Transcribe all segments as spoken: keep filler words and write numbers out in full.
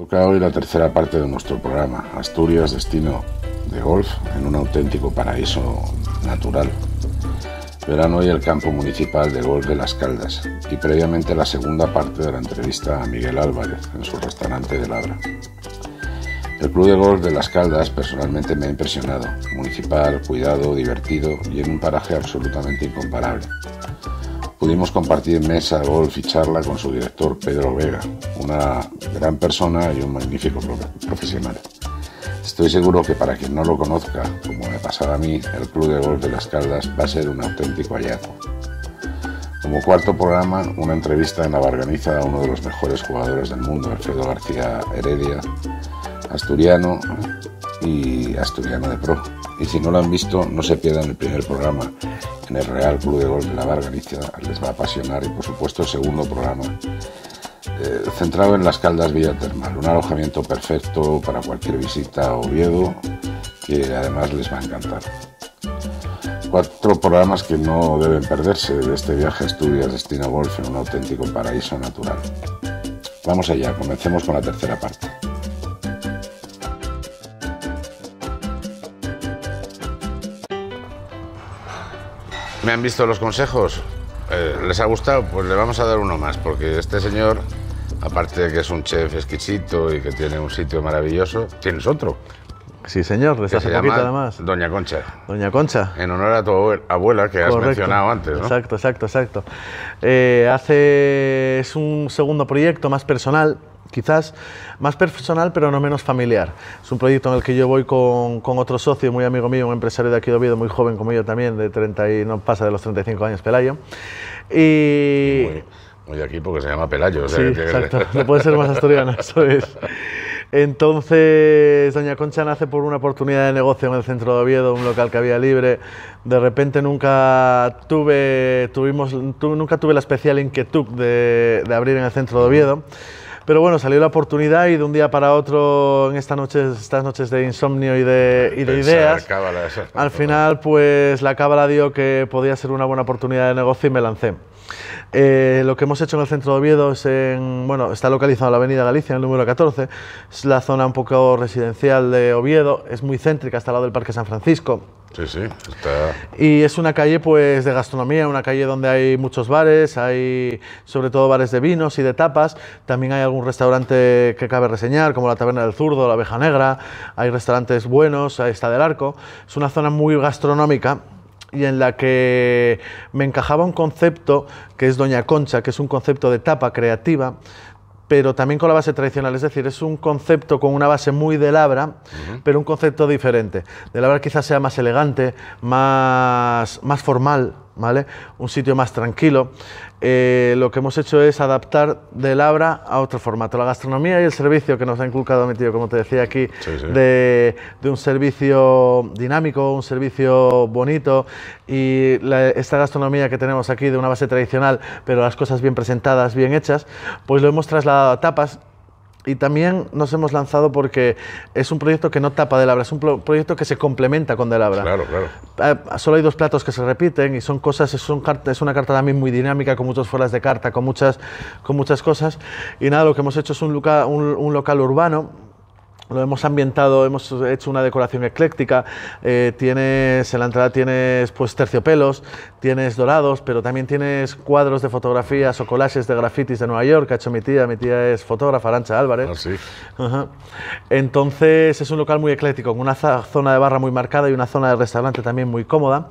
Toca hoy la tercera parte de nuestro programa, Asturias, destino de golf en un auténtico paraíso natural. Verán hoy el campo municipal de golf de Las Caldas y previamente la segunda parte de la entrevista a Miguel Álvarez en su restaurante De Labra. El club de golf de Las Caldas personalmente me ha impresionado, municipal, cuidado, divertido y en un paraje absolutamente incomparable. Pudimos compartir mesa, golf y charla con su director Pedro Vega, una gran persona y un magnífico profesional. Estoy seguro que para quien no lo conozca, como me pasaba a mí, el club de golf de Las Caldas va a ser un auténtico hallazgo. Como cuarto programa, una entrevista en la Barganiza a uno de los mejores jugadores del mundo, Alfredo García Heredia, asturiano y asturiano de pro. Y si no lo han visto, no se pierdan el primer programa en el Real Club de Golf de la Barganiza, les va a apasionar. Y por supuesto el segundo programa, eh, centrado en Las Caldas Villa Termal, un alojamiento perfecto para cualquier visita a Oviedo, que además les va a encantar. Cuatro programas que no deben perderse de este viaje a Asturias, destino golf en un auténtico paraíso natural. Vamos allá, comencemos con la tercera parte. ¿Me han visto los consejos? Eh, ¿Les ha gustado? Pues le vamos a dar uno más, porque este señor, aparte de que es un chef exquisito y que tiene un sitio maravilloso, tienes otro. Sí, señor, desde hace poquito además. Doña Concha. Doña Concha. En honor a tu abuela, que correcto, has mencionado antes, ¿no? Exacto, exacto, exacto. Eh, hace... es un segundo proyecto más personal. Quizás más personal, pero no menos familiar. Es un proyecto en el que yo voy con, con otro socio, muy amigo mío, un empresario de aquí de Oviedo, muy joven como yo también, de treinta y no pasa de los treinta y cinco años, Pelayo. Y... Muy, muy aquí porque se llama Pelayo. O sea, sí, que... exacto, no puede ser más asturiano, eso es. Entonces, Doña Concha nace por una oportunidad de negocio en el centro de Oviedo, un local que había libre. De repente nunca tuve, tuvimos, tu, nunca tuve la especial inquietud de, de abrir en el centro de Oviedo. Pero bueno, salió la oportunidad y de un día para otro, en estas noches, estas noches de insomnio y de, y de pensar, ideas, cábala, al final pues la cábala dio que podía ser una buena oportunidad de negocio y me lancé. Eh, lo que hemos hecho en el centro de Oviedo es en, bueno, está localizado en la avenida Galicia, en el número catorce, es la zona un poco residencial de Oviedo, es muy céntrica, está al lado del Parque San Francisco. Sí, sí, está... Y es una calle pues de gastronomía, una calle donde hay muchos bares, hay sobre todo bares de vinos y de tapas, también hay algún restaurante que cabe reseñar, como la Taberna del Zurdo, la Abeja Negra, hay restaurantes buenos, ahí está Del Arco, es una zona muy gastronómica, y en la que me encajaba un concepto que es Doña Concha, que es un concepto de tapa creativa, pero también con la base tradicional, es decir, es un concepto con una base muy de Labra, uh-huh, pero un concepto diferente. De Labra quizás sea más elegante, más, más formal, ¿vale? Un sitio más tranquilo. Eh, lo que hemos hecho es adaptar De Labra a otro formato. La gastronomía y el servicio que nos ha inculcado mi tío, como te decía aquí, sí, sí. De, de un servicio dinámico, un servicio bonito, y la, esta gastronomía que tenemos aquí de una base tradicional, pero las cosas bien presentadas, bien hechas, pues lo hemos trasladado a tapas. Y también nos hemos lanzado porque es un proyecto que no tapa De Labra, es un pro proyecto que se complementa con De Labra. Claro, claro. Eh, solo hay dos platos que se repiten y son cosas, es, un, es una carta también muy dinámica, con muchos fueras de carta, con muchas, con muchas cosas. Y nada, lo que hemos hecho es un, loca un, un local urbano. Lo hemos ambientado, hemos hecho una decoración ecléctica, eh, tienes, en la entrada tienes pues terciopelos, tienes dorados, pero también tienes cuadros de fotografías o collages de grafitis de Nueva York, que ha hecho mi tía, mi tía es fotógrafa, Arancha Álvarez. Ah, sí. Ajá. Entonces es un local muy ecléctico, con una zona de barra muy marcada y una zona de restaurante también muy cómoda.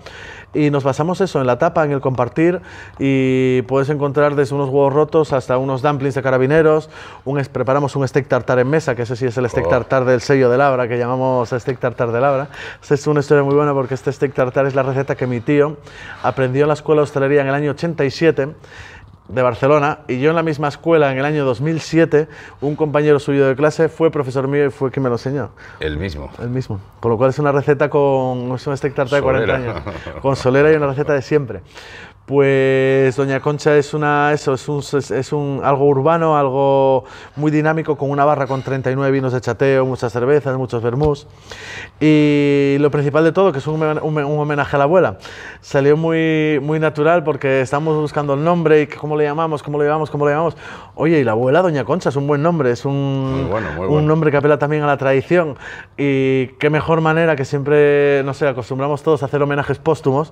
Y nos basamos eso, en la tapa, en el compartir, y puedes encontrar desde unos huevos rotos hasta unos dumplings de carabineros, un, preparamos un steak tartar en mesa, que ese sí es el steak oh. tartar del sello de Labra, que llamamos steak tartar de Labra. Esta es una historia muy buena porque este steak tartar es la receta que mi tío aprendió en la escuela de hostelería en el año ochenta y siete de Barcelona, y yo en la misma escuela en el año dos mil siete, un compañero suyo de clase fue profesor mío y fue quien me lo enseñó. El mismo. El mismo. Por lo cual es una receta con, es un steak tartar de cuarenta años. Con solera y una receta de siempre. Pues Doña Concha es una, eso, es un, es un, algo urbano, algo muy dinámico, con una barra con treinta y nueve vinos de chateo, muchas cervezas, muchos vermús. Y lo principal de todo, que es un, un, un homenaje a la abuela. Salió muy, muy natural porque estamos buscando el nombre y cómo le llamamos, cómo le llamamos, cómo le llamamos. Oye, y la abuela Doña Concha es un buen nombre, es un, muy bueno, muy bueno. un nombre que apela también a la tradición. Y qué mejor manera, que siempre, no sé, acostumbramos todos a hacer homenajes póstumos.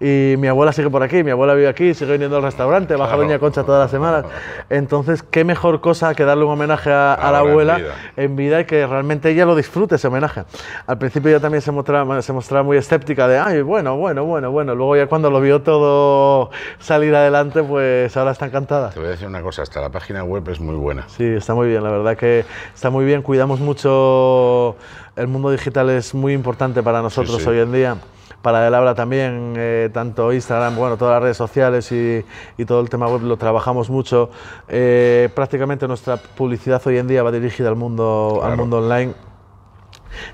Y mi abuela sigue por aquí, mi abuela vive aquí, sigue viniendo al restaurante, baja claro. Doña Concha todas las semanas. Entonces, qué mejor cosa que darle un homenaje a, a la abuela en vida. en vida y que realmente ella lo disfrute, ese homenaje. Al principio ella también se mostraba, se mostraba muy escéptica de, ay, bueno, bueno, bueno, bueno. Luego ya cuando lo vio todo salir adelante, pues ahora está encantada. Te voy a decir una cosa, hasta la página web es muy buena. Sí, está muy bien, la verdad que está muy bien. Cuidamos mucho, el mundo digital es muy importante para nosotros sí, sí. hoy en día. Para De Labra también, eh, tanto Instagram, bueno, todas las redes sociales y, y todo el tema web lo trabajamos mucho. Eh, prácticamente nuestra publicidad hoy en día va dirigida al mundo, claro. al mundo online.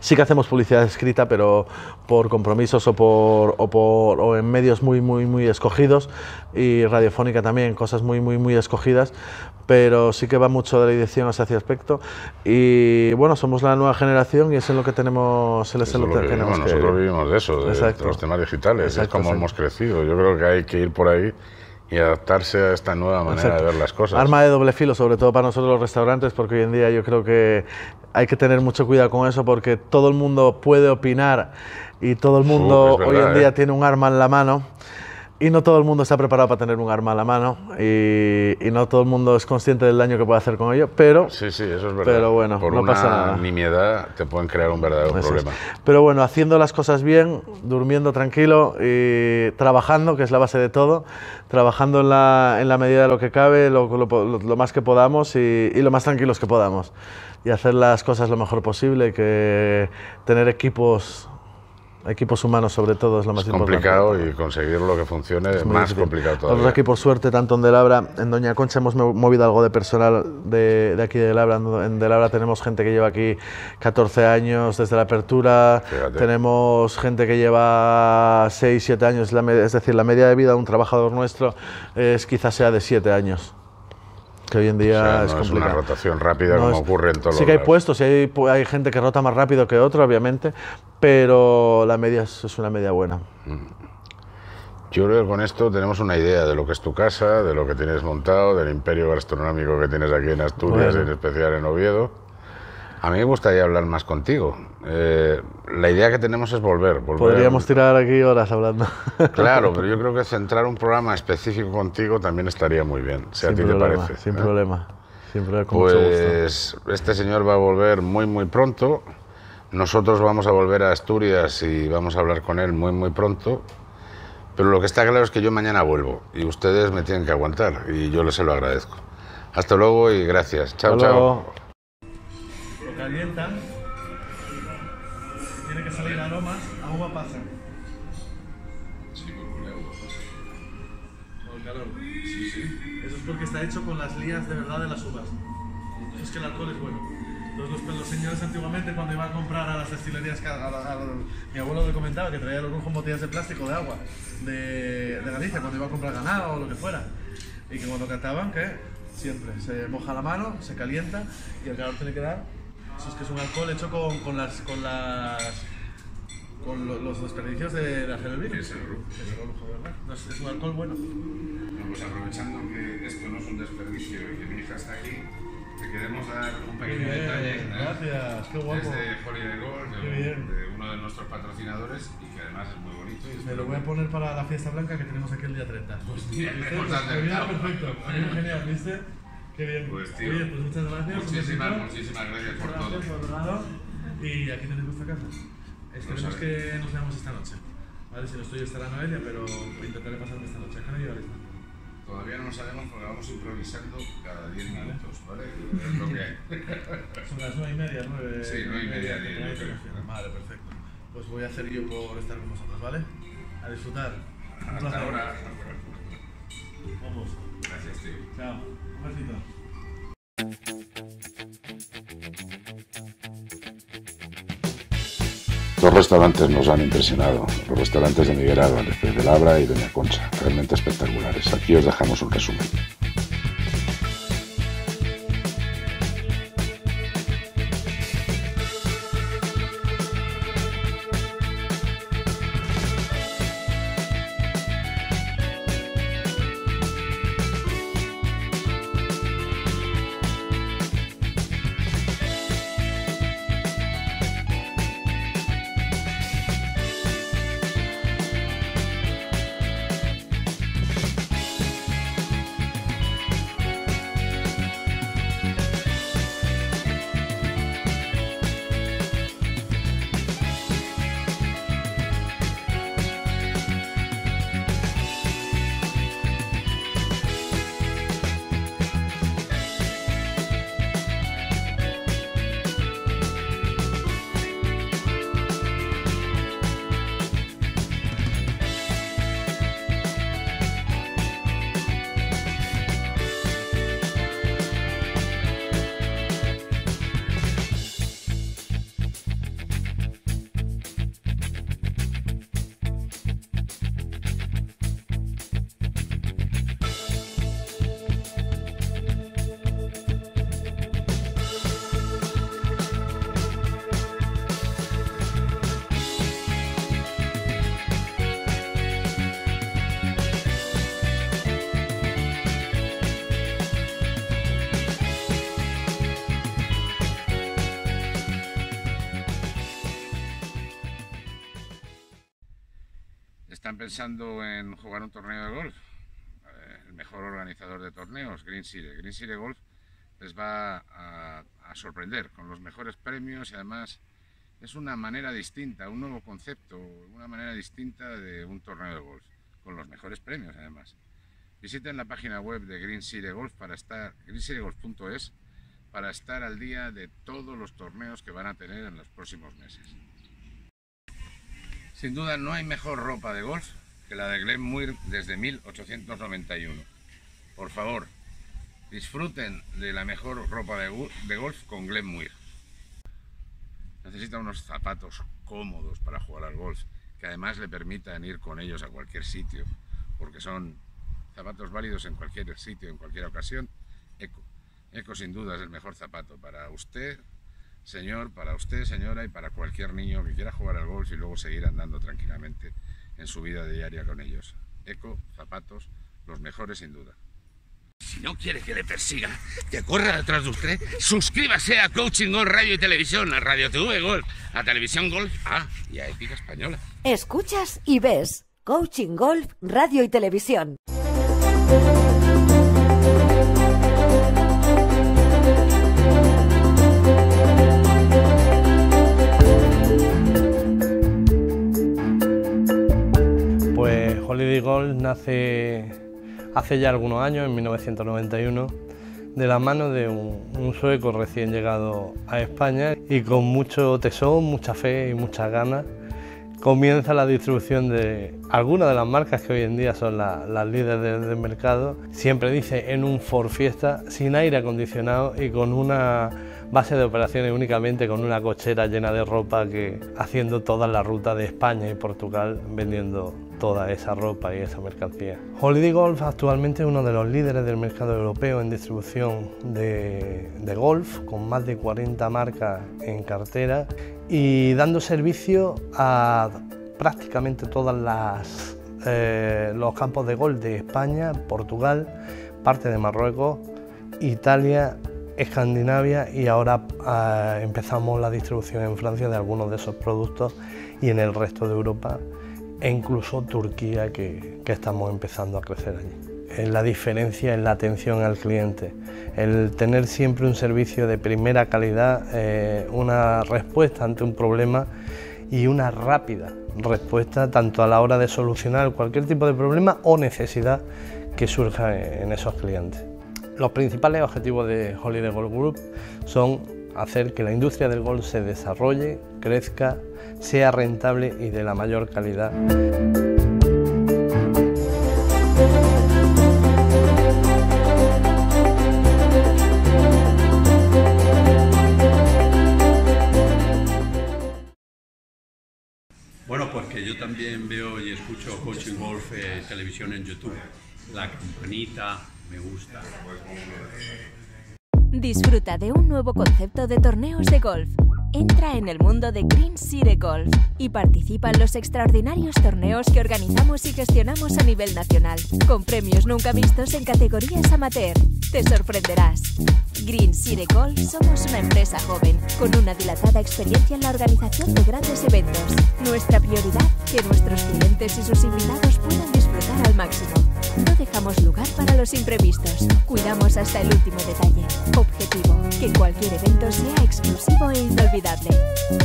Sí que hacemos publicidad escrita, pero por compromisos o, por, o, por, o en medios muy, muy, muy escogidos, y radiofónica también, cosas muy, muy, muy escogidas, pero sí que va mucho de la dirección hacia ese aspecto. Y bueno, somos la nueva generación y es en lo que tenemos... Es en lo que tenemos que... Nosotros vivimos de eso, de, de los temas digitales, exacto, es como exacto. hemos crecido. Yo creo que hay que ir por ahí y adaptarse a esta nueva manera Exacto. de ver las cosas. Arma de doble filo, sobre todo para nosotros los restaurantes, porque hoy en día yo creo que hay que tener mucho cuidado con eso, porque todo el mundo puede opinar y todo el mundo uh, verdad, hoy en día eh. tiene un arma en la mano. Y no todo el mundo está preparado para tener un arma a la mano y, y no todo el mundo es consciente del daño que puede hacer con ello, pero... Sí, sí, eso es verdad. Pero bueno, por no pasa nada. Por una nimiedad te pueden crear un verdadero eso problema. Es. Pero bueno, haciendo las cosas bien, durmiendo tranquilo y trabajando, que es la base de todo, trabajando en la, en la medida de lo que cabe, lo, lo, lo, lo más que podamos y, y lo más tranquilos que podamos. Y hacer las cosas lo mejor posible, que tener equipos... Equipos humanos, sobre todo, es lo más importante. Es complicado y conseguir lo que funcione es más complicado todavía. Nosotros aquí, por suerte, tanto en De Labra, en Doña Concha hemos movido algo de personal de, de aquí de De Labra. En De Labra tenemos gente que lleva aquí catorce años desde la apertura. Fíjate. Tenemos gente que lleva seis, siete años, es decir, la media de vida de un trabajador nuestro es quizás sea de siete años. Que hoy en día o sea, no es, es complicado. Una rotación rápida no como es, ocurre en todos sí los Sí que hay lados. puestos, y hay, hay gente que rota más rápido que otra, obviamente, pero la media es, es una media buena. Yo creo que con esto tenemos una idea de lo que es tu casa, de lo que tienes montado, del imperio gastronómico que tienes aquí en Asturias, bueno. en especial en Oviedo. A mí me gustaría hablar más contigo. Eh, la idea que tenemos es volver. volver Podríamos a... tirar aquí horas hablando. Claro, pero yo creo que centrar un programa específico contigo también estaría muy bien, si sin a ti problema, te parece. Sin ¿eh? problema, sin problema, con pues, mucho gusto. Este señor va a volver muy, muy pronto. Nosotros vamos a volver a Asturias y vamos a hablar con él muy, muy pronto. Pero lo que está claro es que yo mañana vuelvo y ustedes me tienen que aguantar y yo les se lo agradezco. Hasta luego y gracias. Chao, chao. Calientan, tiene que salir aromas a uva pasa. Sí, con una uva pasa. Con el calor. Sí, sí. Eso es porque está hecho con las lías de verdad de las uvas. Entonces es que el alcohol es bueno. Entonces los, los señores antiguamente cuando iban a comprar a las destilerías, a, a, a, mi abuelo me comentaba que traía los brujos en botellas de plástico de agua de, de Galicia cuando iba a comprar ganado o lo que fuera. Y que cuando cantaban, ¿qué? Siempre se moja la mano, se calienta y el calor tiene que dar. Eso es que es un alcohol hecho con, con las con las con lo, los desperdicios de la Gelbir. Es el rujo, ¿verdad? Entonces, es un alcohol bueno. bueno. Pues aprovechando que esto no es un desperdicio y que mi hija está aquí, te queremos dar un pequeño bien, detalle. ¿eh? Gracias, qué guapo. Es de Holiday Golf, de, de uno de nuestros patrocinadores y que además es muy bonito. Es Me lo voy a poner para la fiesta blanca que tenemos aquí el día treinta. Pues bien, perfecto. Genial, ¿viste? Qué bien. Pues, tío, Oye, pues muchas gracias. Muchísimas, muchísimas gracias por gracias, todo. Abogado, y aquí tenéis vuestra casa. Esperemos no que nos veamos esta noche. Vale, si no estoy estará Noelia, pero intentaré pasarme esta noche. ¿Qué no llevaréis? Todavía no lo sabemos porque vamos improvisando cada diez minutos, ¿vale? Es lo que hay. Son las nueve y media, nueve. Sí, nueve y media, diez. Vale, perfecto. Pues voy a hacer yo por estar con vosotros, ¿vale? A disfrutar. Un placer. Hasta ahora. Vamos. Gracias, tío. Chao. Un besito. Dos restaurantes nos han impresionado, los restaurantes de Miguel Álvarez, De Labra y Doña Concha, realmente espectaculares. Aquí os dejamos un resumen. ¿Están pensando en jugar un torneo de golf? El mejor organizador de torneos, Green City. Green City Golf les va a, a sorprender con los mejores premios y además es una manera distinta, un nuevo concepto, una manera distinta de un torneo de golf, con los mejores premios además. Visiten la página web de Green City Golf para estar, green city golf punto es, para estar al día de todos los torneos que van a tener en los próximos meses. Sin duda no hay mejor ropa de golf que la de Glen Muir desde mil ochocientos noventa y uno. Por favor, disfruten de la mejor ropa de golf con Glen Muir. Necesita unos zapatos cómodos para jugar al golf, que además le permitan ir con ellos a cualquier sitio, porque son zapatos válidos en cualquier sitio, en cualquier ocasión. Eco. Eco sin duda es el mejor zapato para usted, señor, para usted, señora, y para cualquier niño que quiera jugar al golf y luego seguir andando tranquilamente en su vida diaria con ellos. Eco, zapatos, los mejores sin duda. Si no quiere que le persiga, que corra detrás de usted, suscríbase a Coaching Golf Radio y Televisión, a Radio T V Golf, a Televisión Golf, ah, y a Épica Española. Escuchas y ves Coaching Golf Radio y Televisión. Holiday Golf nace hace ya algunos años, en mil novecientos noventa y uno, de la mano de un, un sueco recién llegado a España, y con mucho tesón, mucha fe y muchas ganas comienza la distribución de algunas de las marcas que hoy en día son la, las líderes del de mercado. Siempre dice en un Ford Fiesta, sin aire acondicionado y con una base de operaciones únicamente, con una cochera llena de ropa, que haciendo toda la ruta de España y Portugal vendiendo toda esa ropa y esa mercancía. Holiday Golf actualmente es uno de los líderes del mercado europeo en distribución de, de golf, con más de cuarenta marcas en cartera y dando servicio a prácticamente todas las eh, los campos de golf de España, Portugal, parte de Marruecos, Italia, Escandinavia, y ahora eh, empezamos la distribución en Francia de algunos de esos productos y en el resto de Europa e incluso Turquía, que, que estamos empezando a crecer allí. La diferencia es la atención al cliente, el tener siempre un servicio de primera calidad, eh, una respuesta ante un problema y una rápida respuesta tanto a la hora de solucionar cualquier tipo de problema o necesidad que surja en esos clientes. Los principales objetivos de Holiday Golf Group son hacer que la industria del golf se desarrolle, crezca, sea rentable y de la mayor calidad. porque yo también veo y escucho Coaching Golf eh, televisión en YouTube. La campanita me gusta. Disfruta de un nuevo concepto de torneos de golf. Entra en el mundo de Green City Golf y participa en los extraordinarios torneos que organizamos y gestionamos a nivel nacional, con premios nunca vistos en categorías amateur. Te sorprenderás. Green City Golf somos una empresa joven, con una dilatada experiencia en la organización de grandes eventos. Nuestra prioridad, que nuestros clientes y sus invitados puedan disfrutar al máximo. No dejamos lugar para los imprevistos. Cuidamos hasta el último detalle. Objetivo, que cualquier evento sea exclusivo e inolvidable.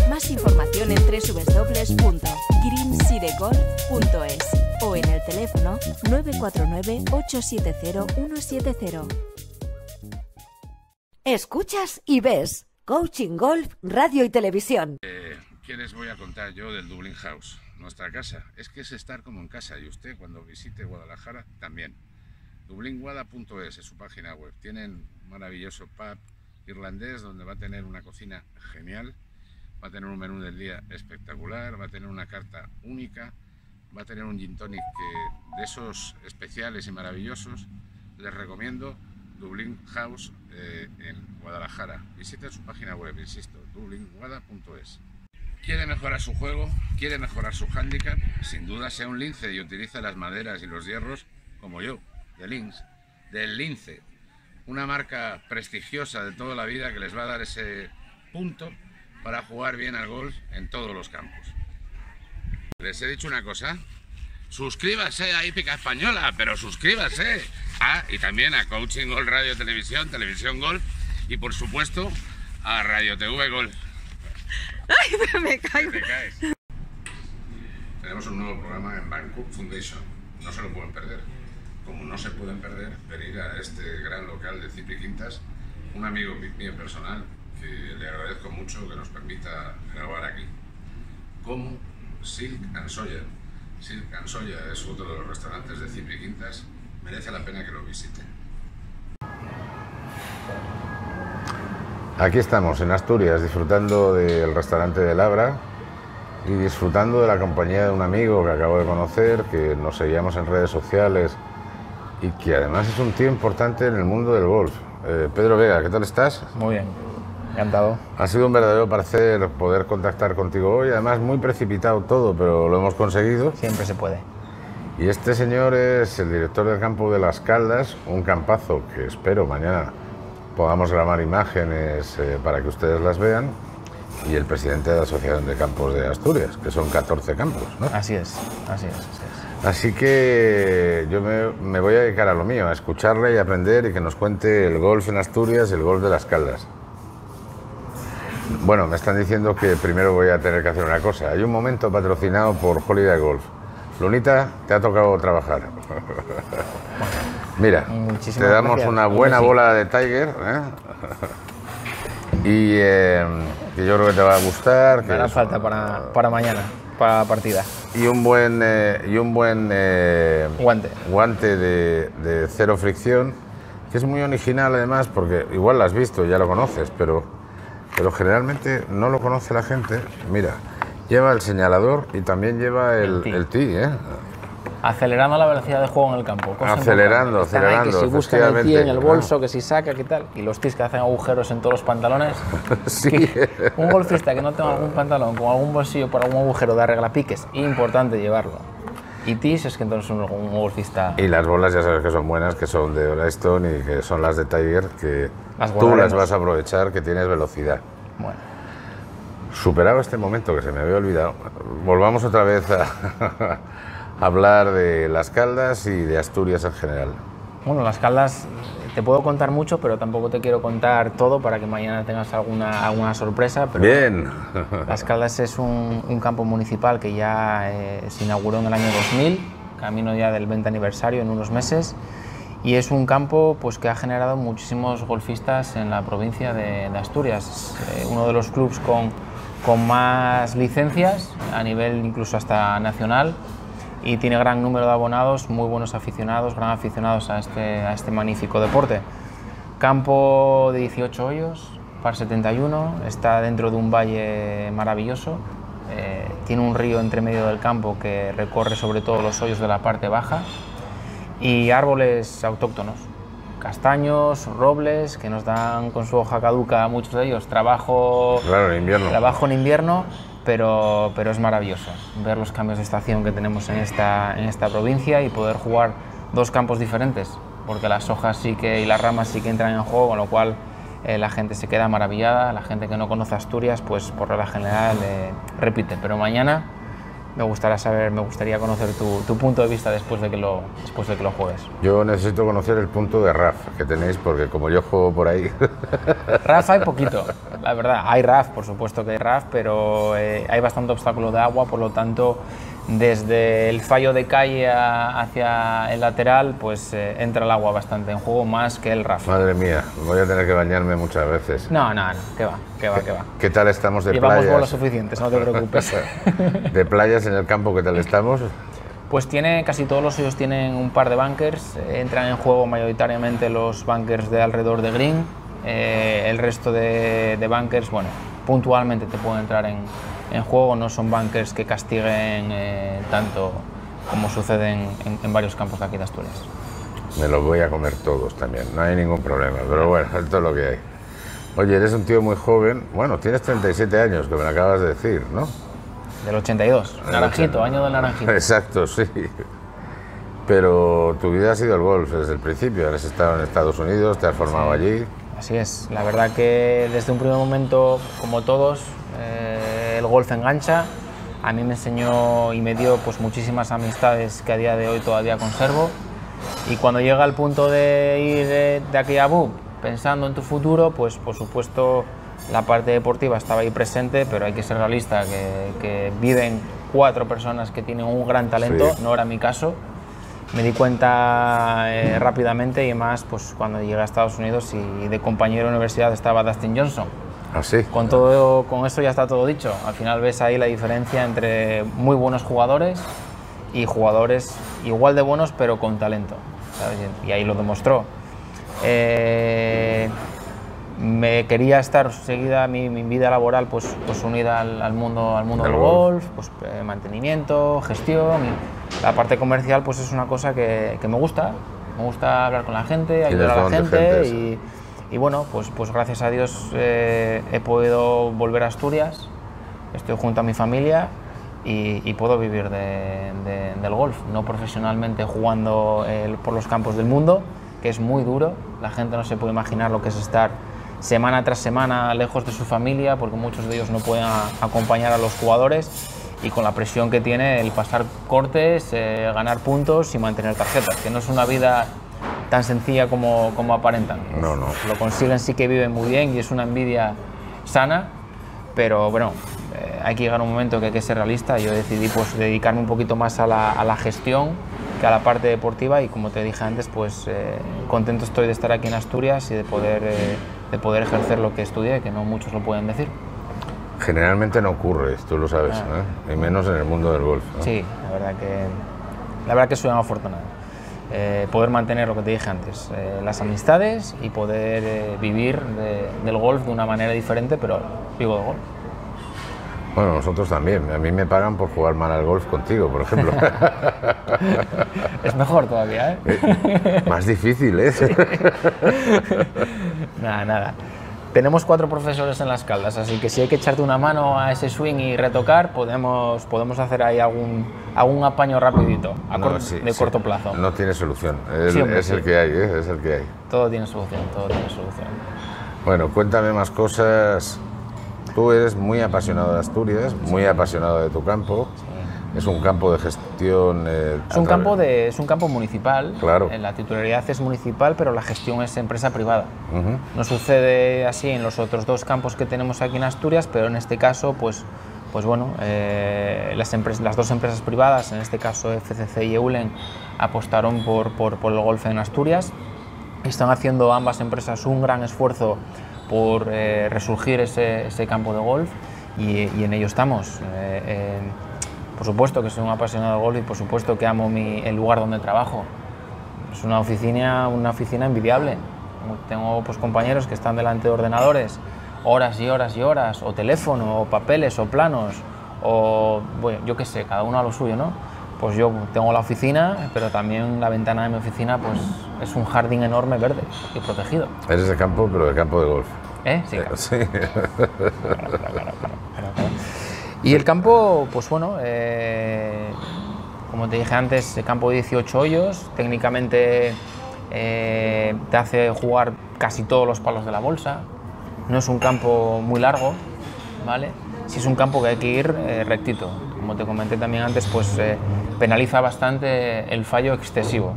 Más información en w w w punto green city golf punto es o en el teléfono nueve cuatro nueve, ocho siete cero, uno siete cero. Escuchas y ves Coaching Golf, Radio y Televisión. Eh, ¿Qué les voy a contar yo del Dublin House? Nuestra casa, es que es estar como en casa, y usted cuando visite Guadalajara también. dublin guada punto es es su página web. Tienen un maravilloso pub irlandés donde va a tener una cocina genial, va a tener un menú del día espectacular, va a tener una carta única, va a tener un gin tonic que, de esos especiales y maravillosos. Les recomiendo Dublin House eh, en Guadalajara. Visiten su página web, insisto, dublin guada punto es. Quiere mejorar su juego, quiere mejorar su handicap, sin duda sea un lince y utiliza las maderas y los hierros como yo, de Lince, del Lince, una marca prestigiosa de toda la vida que les va a dar ese punto para jugar bien al golf en todos los campos. Les he dicho una cosa, suscríbase a Hípica Española, pero suscríbase a, y también a Coaching Golf Radio Televisión, Televisión Golf y por supuesto a Radio T V Golf. Ay, pero me caigo. Te caes. Tenemos un nuevo programa en Bangkok Foundation. No se lo pueden perder. Como no se pueden perder, venir a este gran local de Cipri Quintas, un amigo mío personal que le agradezco mucho que nos permita grabar aquí. Como Silk and Soya. Silk and Soya es otro de los restaurantes de Cipri Quintas. Merece la pena que lo visiten. Aquí estamos en Asturias disfrutando del restaurante De Labra y disfrutando de la compañía de un amigo que acabo de conocer, que nos seguíamos en redes sociales y que además es un tío importante en el mundo del golf. Eh, Pedro Vega, ¿qué tal estás? Muy bien, encantado. Ha sido un verdadero placer poder contactar contigo hoy, además muy precipitado todo, pero lo hemos conseguido. Siempre se puede. Y este señor es el director del campo de Las Caldas, un campazo que espero mañana podamos grabar imágenes eh, para que ustedes las vean, y el presidente de la Asociación de Campos de Asturias, que son catorce campos, ¿no? Así es, así es, así es. Así que yo me, me voy a dedicar a lo mío, a escucharle y aprender, y que nos cuente el golf en Asturias y el golf de Las Caldas. Bueno, me están diciendo que primero voy a tener que hacer una cosa. Hay un momento patrocinado por Holiday Golf. Lunita, te ha tocado trabajar. Mira, muchísimas te damos gracias. Una buena bola de Tiger, ¿eh? y eh, que yo creo que te va a gustar. Me hará falta para, para mañana, para partida. Y un buen, eh, y un buen eh, guante, guante de, de cero fricción, que es muy original además, porque igual lo has visto, ya lo conoces, pero, pero generalmente no lo conoce la gente. Mira, lleva el señalador y también lleva el, el tee, ¿eh? Acelerando la velocidad de juego en el campo. Cosa acelerando, acelerando. Que si buscan el pie en el bolso, claro. Que si saca, qué tal. Y los tees que hacen agujeros en todos los pantalones. Sí. Un golfista que no tenga algún pantalón con algún bolsillo para algún agujero de arreglapiques, importante llevarlo. Y tees es que entonces un, un golfista. Y las bolas ya sabes que son buenas, que son de Olaston y que son las de Tiger, que las tú las vas a aprovechar, que tienes velocidad. Bueno. Superado este momento que se me había olvidado, volvamos otra vez a hablar de Las Caldas y de Asturias en general. Bueno, Las Caldas te puedo contar mucho, pero tampoco te quiero contar todo para que mañana tengas alguna, alguna sorpresa. Pero bien. Las Caldas es un, un campo municipal que ya eh, se inauguró en el año dos mil, camino ya del veinte aniversario en unos meses, y es un campo pues, que ha generado muchísimos golfistas en la provincia de, de Asturias. Es, eh, uno de los clubes con, con más licencias, a nivel incluso hasta nacional, y tiene gran número de abonados, muy buenos aficionados, gran aficionados a este, a este magnífico deporte. Campo de dieciocho hoyos, par setenta y uno, está dentro de un valle maravilloso, eh, tiene un río entre medio del campo que recorre sobre todo los hoyos de la parte baja y árboles autóctonos, castaños, robles, que nos dan con su hoja caduca muchos de ellos trabajo, claro, en invierno. trabajo en invierno, pero, pero es maravilloso ver los cambios de estación que tenemos en esta, en esta provincia y poder jugar dos campos diferentes, porque las hojas sí que, y las ramas sí que entran en juego, con lo cual eh, la gente se queda maravillada, la gente que no conoce Asturias, pues por regla general eh, repite, pero mañana me gustaría saber, me gustaría conocer tu, tu punto de vista después de, que lo, después de que lo juegues. Yo necesito conocer el punto de Rafa que tenéis, porque como yo juego por ahí... Rafa hay poquito, la verdad, hay Raf, por supuesto que hay Raf, pero eh, hay bastante obstáculo de agua, por lo tanto... Desde el fallo de calle a, hacia el lateral, pues eh, entra el agua bastante en juego, más que el Rafa. Madre mía, voy a tener que bañarme muchas veces. No, no, no, que va, que va, que va. ¿Qué tal estamos de Llevamos playas? Llevamos bolas suficientes, no te preocupes. ¿De playas en el campo qué tal estamos? Pues tiene, casi todos los hoyos tienen un par de bunkers, entran en juego mayoritariamente los bunkers de alrededor de green, eh, el resto de, de bunkers, bueno, puntualmente te pueden entrar en... en juego, no son bunkers que castiguen eh, tanto como sucede en, en, en varios campos de aquí de Asturias. Me los voy a comer todos también, no hay ningún problema, pero bueno, esto es lo que hay. Oye, eres un tío muy joven, bueno, tienes treinta y siete años, que me lo acabas de decir, ¿no? Del ochenta y dos, naranjito, año del naranjito. Exacto, sí. Pero tu vida ha sido el golf desde el principio, has estado en Estados Unidos, te has formado sí. allí. Así es, la verdad que desde un primer momento, como todos, eh, el golf engancha, a mí me enseñó y me dio pues muchísimas amistades que a día de hoy todavía conservo, y cuando llega al punto de ir de, de aquí a Bub, pensando en tu futuro, pues por supuesto la parte deportiva estaba ahí presente, pero hay que ser realista, que, que viven cuatro personas que tienen un gran talento, sí. no era mi caso, me di cuenta eh, rápidamente, y más pues cuando llegué a Estados Unidos y de compañero de universidad estaba Dustin Johnson. ¿Ah, sí? Con todo, con eso ya está todo dicho. Al final ves ahí la diferencia entre muy buenos jugadores y jugadores igual de buenos pero con talento, ¿sabes? Y ahí lo demostró. Eh, me quería estar seguida mi, mi vida laboral pues, pues unida al, al mundo al mundo del golf, golf pues, eh, mantenimiento, gestión. Y la parte comercial pues es una cosa que, que me gusta. Me gusta hablar con la gente, ayudar a la gente y... Y bueno, pues, pues gracias a Dios eh, he podido volver a Asturias, estoy junto a mi familia y, y puedo vivir de, de, del golf, no profesionalmente jugando eh, por los campos del mundo, que es muy duro, la gente no se puede imaginar lo que es estar semana tras semana lejos de su familia, porque muchos de ellos no pueden a, acompañar a los jugadores, y con la presión que tiene el pasar cortes, eh, ganar puntos y mantener tarjetas, que no es una vida... tan sencilla como, como aparentan. No, no. Lo consiguen, sí que viven muy bien y es una envidia sana, pero bueno, eh, hay que llegar a un momento que hay que ser realista. Yo decidí pues dedicarme un poquito más a la, a la gestión que a la parte deportiva, y como te dije antes, pues eh, contento estoy de estar aquí en Asturias y de poder, eh, de poder ejercer lo que estudié, que no muchos lo pueden decir. Generalmente no ocurre, tú lo sabes, ah. ¿no? Y menos en el mundo del golf, ¿no? Sí, la verdad que, la verdad que soy un afortunado. Eh, poder mantener lo que te dije antes, eh, las amistades y poder eh, vivir de, del golf de una manera diferente, pero vivo de golf. Bueno, nosotros también. A mí me pagan por jugar mal al golf contigo, por ejemplo. Es mejor todavía, ¿eh? eh más difícil, ¿eh? Sí. Nada, nada. Tenemos cuatro profesores en Las Caldas, así que si hay que echarte una mano a ese swing y retocar, podemos, podemos hacer ahí algún, algún apaño rapidito, a no, cort, sí, de sí. corto plazo. No tiene solución, el, sí, hombre, es, sí. el que hay, ¿eh? es el que hay. Todo tiene solución, todo tiene solución. Bueno, cuéntame más cosas. Tú eres muy apasionado de Asturias, sí. muy apasionado de tu campo. Sí. Es un campo de gestión... Eh, es, un campo de, es un campo municipal, claro. La titularidad es municipal, pero la gestión es empresa privada. Uh-huh. No sucede así en los otros dos campos que tenemos aquí en Asturias, pero en este caso, pues, pues bueno, eh, las, empresas, las dos empresas privadas, en este caso F C C y EULEN, apostaron por, por, por el golf en Asturias. Están haciendo ambas empresas un gran esfuerzo por eh, resurgir ese, ese campo de golf, y, y en ello estamos. Eh, eh, Por supuesto que soy un apasionado de golf y por supuesto que amo mi, el lugar donde trabajo. Es una oficina, una oficina envidiable. Tengo pues, compañeros que están delante de ordenadores horas y horas y horas, o teléfono, o papeles, o planos, o bueno, yo qué sé, cada uno a lo suyo, ¿no? Pues yo tengo la oficina, pero también la ventana de mi oficina pues es un jardín enorme, verde y protegido. Eres de campo, pero de campo de golf. ¿Eh? Sí, claro. Sí. Y el campo, pues bueno, eh, como te dije antes, el campo de dieciocho hoyos, técnicamente eh, te hace jugar casi todos los palos de la bolsa, no es un campo muy largo, ¿vale? Sí es un campo que hay que ir eh, rectito, como te comenté también antes, pues eh, penaliza bastante el fallo excesivo.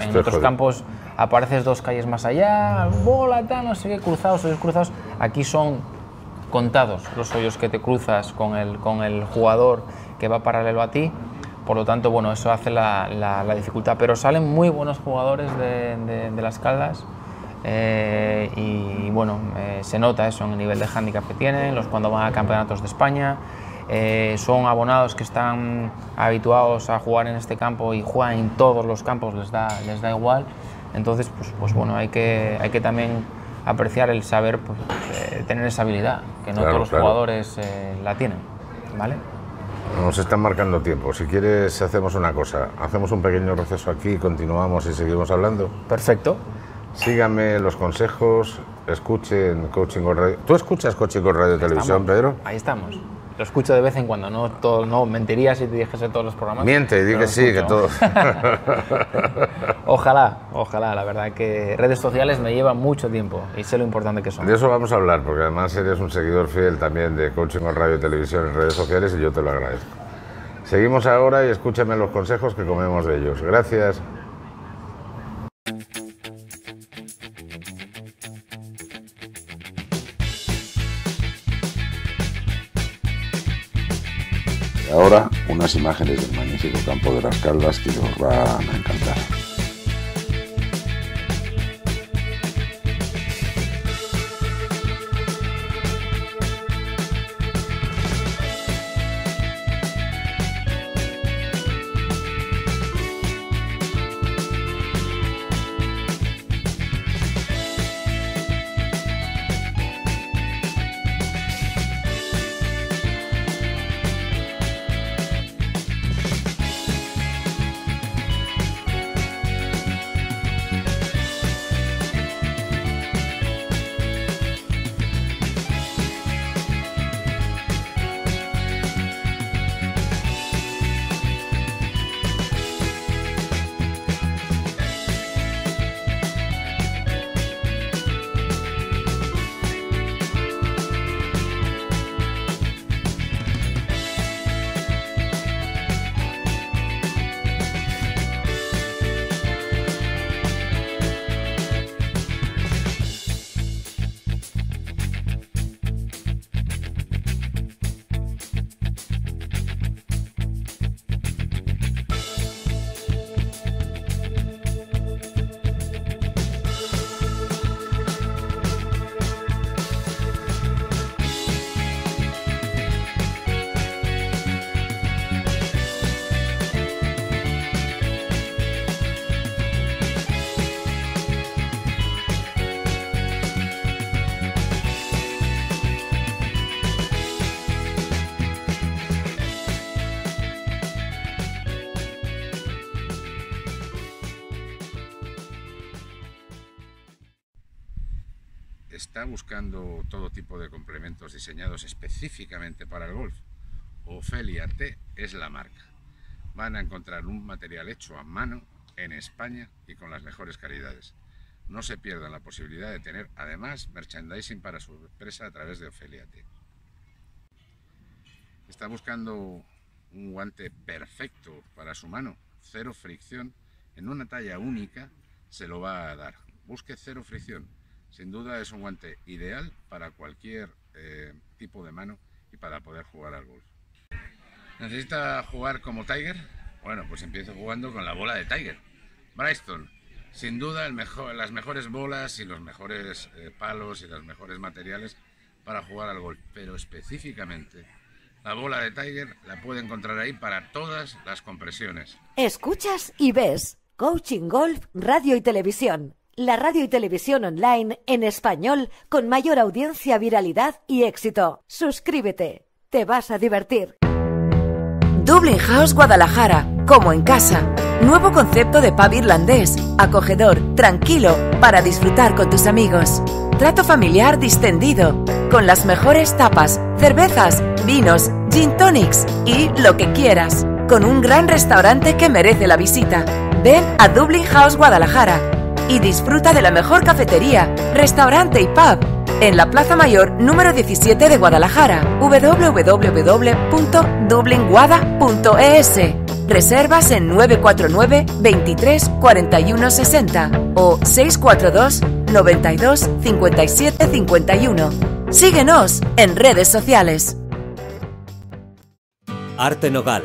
En, en otros joder. campos apareces dos calles más allá, bola, tal, no sé qué, cruzados, hoyos cruzados, aquí son contados los hoyos que te cruzas con el, con el jugador que va paralelo a ti, por lo tanto, bueno, eso hace la, la, la dificultad, pero salen muy buenos jugadores de, de, de Las Caldas eh, y, bueno, eh, se nota eso en el nivel de hándicap que tienen, los cuando van a campeonatos de España, eh, son abonados que están habituados a jugar en este campo y juegan en todos los campos, les da, les da igual, entonces, pues, pues bueno, hay que, hay que también apreciar el saber, pues, eh, tener esa habilidad, que no claro, todos los claro. jugadores eh, la tienen, ¿vale? Nos están marcando tiempo. Si quieres, hacemos una cosa. Hacemos un pequeño receso aquí, continuamos y seguimos hablando. Perfecto. Síganme los consejos, escuchen Coaching Golf Radio. ¿Tú escuchas Coaching Golf Radio y Televisión, Pedro? Ahí estamos. Lo escucho de vez en cuando, no, todo, no mentiría si te dijese todos los programas. Miente y di que sí, escucho. que todos. Ojalá, ojalá, la verdad que redes sociales me llevan mucho tiempo y sé lo importante que son. De eso vamos a hablar, porque además eres un seguidor fiel también de Coaching Golf Radio y Televisión en redes sociales y yo te lo agradezco. Seguimos ahora y escúchame los consejos que comemos de ellos. Gracias. Ahora, unas imágenes del magnífico campo de Las Caldas que os van a encantar. ¿Está buscando todo tipo de complementos diseñados específicamente para el golf? Ofelia T es la marca. Van a encontrar un material hecho a mano en España y con las mejores calidades. No se pierdan la posibilidad de tener además merchandising para su empresa a través de Ofelia T. ¿Está buscando un guante perfecto para su mano? Cero fricción, en una talla única, se lo va a dar. Busque Cero Fricción. Sin duda es un guante ideal para cualquier eh, tipo de mano y para poder jugar al golf. ¿Necesita jugar como Tiger? Bueno, pues empiezo jugando con la bola de Tiger. Bryston, sin duda el mejor, las mejores bolas y los mejores eh, palos y los mejores materiales para jugar al golf. Pero específicamente, la bola de Tiger la puede encontrar ahí para todas las compresiones. Escuchas y ves Coaching Golf Radio y Televisión. La radio y televisión online en español con mayor audiencia, viralidad y éxito. Suscríbete. te vas a divertir. Dublin House Guadalajara, como en casa. Nuevo concepto de pub irlandés, acogedor, tranquilo, para disfrutar con tus amigos. Trato familiar distendido, con las mejores tapas, cervezas, vinos, gin tonics y lo que quieras. Con un gran restaurante que merece la visita. Ven a Dublin House Guadalajara y disfruta de la mejor cafetería, restaurante y pub en la Plaza Mayor número diecisiete de Guadalajara. doble u doble u doble u punto dublin guada punto e s. Reservas en nueve cuatro nueve, veintitrés, cuarenta y uno, sesenta o seiscientos cuarenta y dos, noventa y dos, cincuenta y siete, cincuenta y uno. Síguenos en redes sociales. Arte Nogal,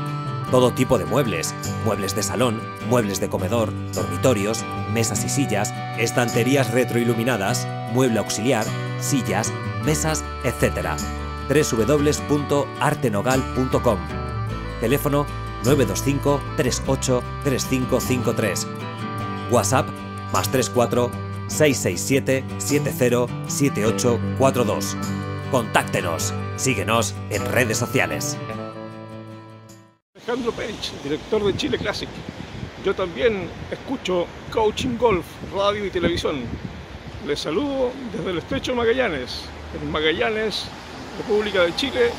Todo tipo de muebles, muebles de salón, muebles de comedor, dormitorios, mesas y sillas, estanterías retroiluminadas, mueble auxiliar, sillas, mesas, etcétera. doble u doble u doble u punto arte nogal punto com. Teléfono nueve dos cinco, tres ocho, tres cinco cinco tres. WhatsApp más treinta y cuatro, seiscientos sesenta y siete, setenta, setenta y ocho cuarenta y dos. Contáctenos. Síguenos en redes sociales. Alejandro Page, director de Chile Classic. Yo también escucho Coaching Golf, radio y televisión. Les saludo desde el estrecho Magallanes, en Magallanes, República de Chile,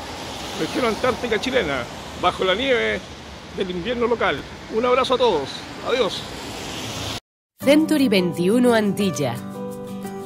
región antártica chilena, bajo la nieve del invierno local. Un abrazo a todos. Adiós. Century veintiuno Antilla,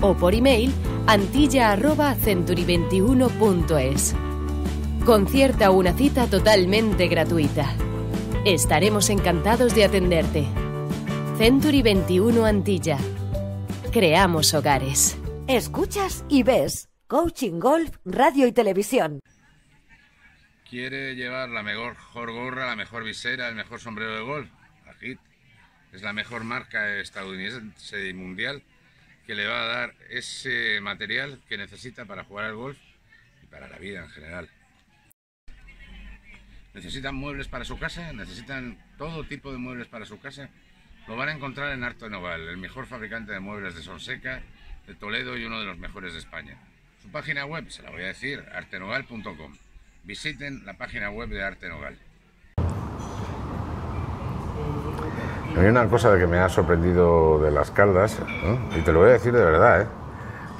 O por email antilla arroba century veintiuno punto es. Concierta una cita totalmente gratuita. Estaremos encantados de atenderte. Century veintiuno Antilla. Creamos hogares. Escuchas y ves Coaching Golf, radio y televisión. ¿Quiere llevar la mejor gorra, la mejor visera, el mejor sombrero de golf? Agit es la mejor marca estadounidense y mundial, que le va a dar ese material que necesita para jugar al golf y para la vida en general. ¿Necesitan muebles para su casa? ¿Necesitan todo tipo de muebles para su casa? Lo van a encontrar en Arte Nogal, el mejor fabricante de muebles de Sonseca, de Toledo y uno de los mejores de España. Su página web, se la voy a decir, arte nogal punto com. Visiten la página web de Arte Nogal. Hay una cosa que me ha sorprendido de Las Caldas, ¿eh? Y te lo voy a decir de verdad, ¿eh?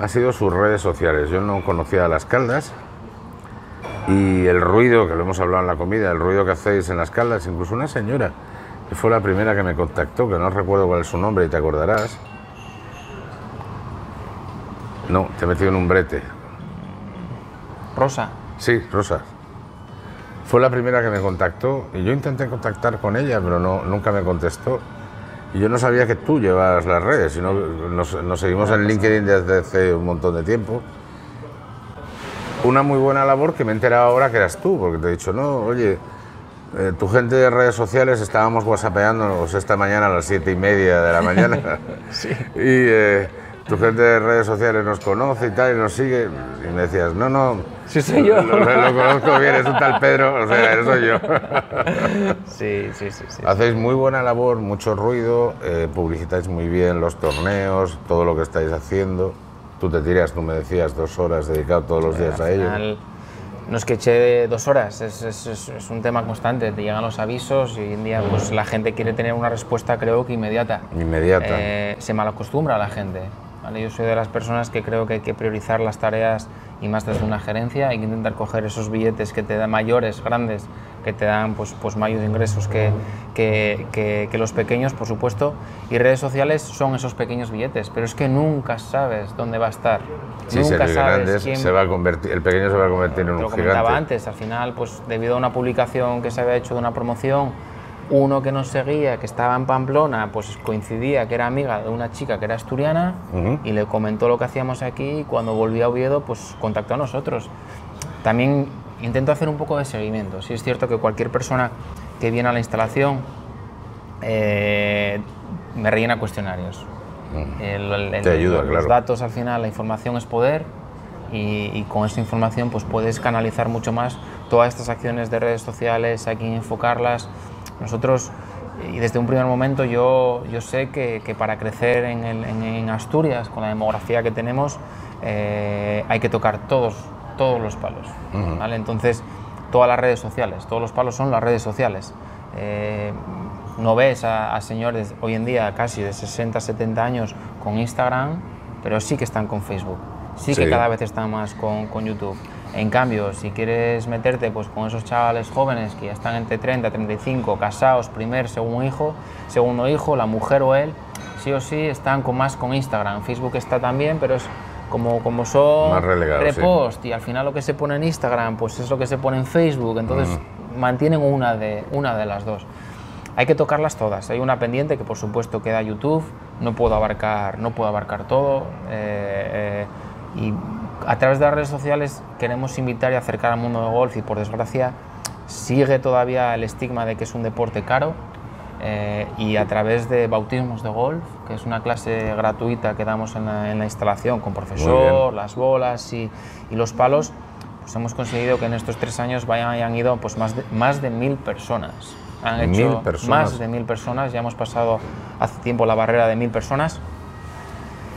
Ha sido sus redes sociales. Yo no conocía a Las Caldas y el ruido, que lo hemos hablado en la comida, el ruido que hacéis en Las Caldas, incluso una señora, que fue la primera que me contactó, que no recuerdo cuál es su nombre y te acordarás. No, te he metido en un brete. Rosa. Sí, Rosa. Fue la primera que me contactó y yo intenté contactar con ella, pero no, nunca me contestó. Y yo no sabía que tú llevabas las redes, sino nos, nos seguimos en LinkedIn desde hace un montón de tiempo. Una muy buena labor que me he enterado ahora que eras tú, porque te he dicho, no, oye, eh, tu gente de redes sociales, estábamos whatsappeándonos esta mañana a las siete y media de la mañana. Sí. Y eh, tu gente de redes sociales nos conoce y tal, y nos sigue. Y me decías, no, no. Sí, soy yo. Lo, lo, lo conozco bien, es un tal Pedro, o sea, soy yo. Sí, sí, sí, sí. Hacéis muy buena labor, mucho ruido, eh, publicitáis muy bien los torneos, todo lo que estáis haciendo. Tú te tiras, tú me decías, dos horas dedicado todos los días a ello. No es que eche dos horas, es, es, es un tema constante, te llegan los avisos y hoy en día pues, la gente quiere tener una respuesta, creo que inmediata. Inmediata. Eh, se malacostumbra a la gente. ¿Vale? Yo soy de las personas que creo que hay que priorizar las tareas y más desde una gerencia. Hay que intentar coger esos billetes que te dan mayores, grandes, que te dan pues, pues mayores ingresos que, que, que, que los pequeños, por supuesto. Y redes sociales son esos pequeños billetes, pero es que nunca sabes dónde va a estar. Sí, nunca si sabes quién... se va a convertir, el pequeño se va a convertir en un gigante. Lo comentaba antes, al final, pues debido a una publicación que se había hecho de una promoción, uno que nos seguía, que estaba en Pamplona, pues coincidía que era amiga de una chica que era asturiana, uh-huh, y le comentó lo que hacíamos aquí, y cuando volví a Oviedo, pues contactó a nosotros. También intento hacer un poco de seguimiento. Sí es cierto que cualquier persona que viene a la instalación eh, me rellena cuestionarios. Uh-huh. el, el, el, Te ayuda, claro. Los datos, al final, la información es poder, y, y con esa información pues puedes canalizar mucho más todas estas acciones de redes sociales, a quién enfocarlas. Nosotros, y desde un primer momento, yo, yo sé que, que para crecer en, el, en, en Asturias, con la demografía que tenemos, eh, hay que tocar todos, todos los palos. Uh-huh. ¿Vale? Entonces, todas las redes sociales, todos los palos son las redes sociales. Eh, no ves a, a señores hoy en día casi de sesenta, setenta años con Instagram, pero sí que están con Facebook, sí, sí. que cada vez están más con, con YouTube. En cambio, si quieres meterte pues, con esos chavales jóvenes que ya están entre treinta y treinta y cinco, casados, primer, segundo hijo, segundo hijo, la mujer o él, sí o sí están con, más con Instagram. Facebook está también, pero es como, como son repost, sí. y al final lo que se pone en Instagram pues es lo que se pone en Facebook, entonces mm. mantienen una de, una de las dos. Hay que tocarlas todas. Hay una pendiente que por supuesto queda YouTube, no puedo abarcar, no puedo abarcar todo. Eh, eh, y, A través de las redes sociales queremos invitar y acercar al mundo del golf, y por desgracia sigue todavía el estigma de que es un deporte caro, eh, y a través de bautismos de golf, que es una clase gratuita que damos en la, en la instalación con profesor, las bolas y, y los palos, pues hemos conseguido que en estos tres años vayan, hayan ido pues más, de, más de mil personas. Han mil hecho personas. Más de mil personas, ya hemos pasado hace tiempo la barrera de mil personas.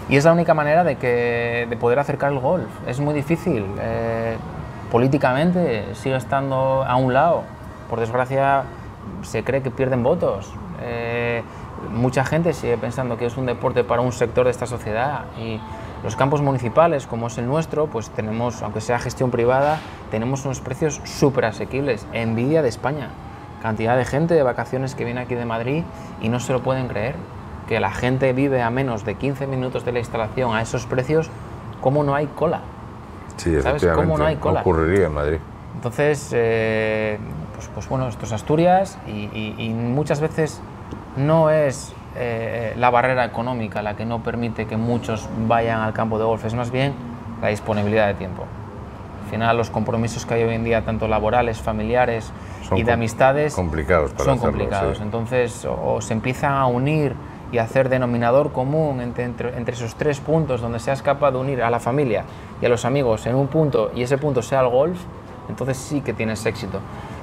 Y es la única manera de, que, de poder acercar el golf. Es muy difícil. Eh, políticamente sigue estando a un lado. Por desgracia se cree que pierden votos. Eh, mucha gente sigue pensando que es un deporte para un sector de esta sociedad. Y los campos municipales, como es el nuestro, pues tenemos, aunque sea gestión privada, tenemos unos precios súper asequibles. Envidia de España. Cantidad de gente de vacaciones que viene aquí de Madrid y no se lo pueden creer. Que la gente vive a menos de quince minutos de la instalación a esos precios, ¿cómo no hay cola? Sí, ¿sabes? ¿Cómo no hay cola? Ocurriría en Madrid. Entonces, eh, pues, pues bueno, esto es Asturias y, y, y muchas veces no es eh, la barrera económica la que no permite que muchos vayan al campo de golf, es más bien la disponibilidad de tiempo. Al final, los compromisos que hay hoy en día, tanto laborales, familiares son y de amistades, complicados para son hacerlo, complicados. Sí. Entonces, o, o se empiezan a unir y hacer denominador común entre, entre, entre esos tres puntos donde seas capaz de unir a la familia y a los amigos en un punto y ese punto sea el golf, entonces sí que tienes éxito.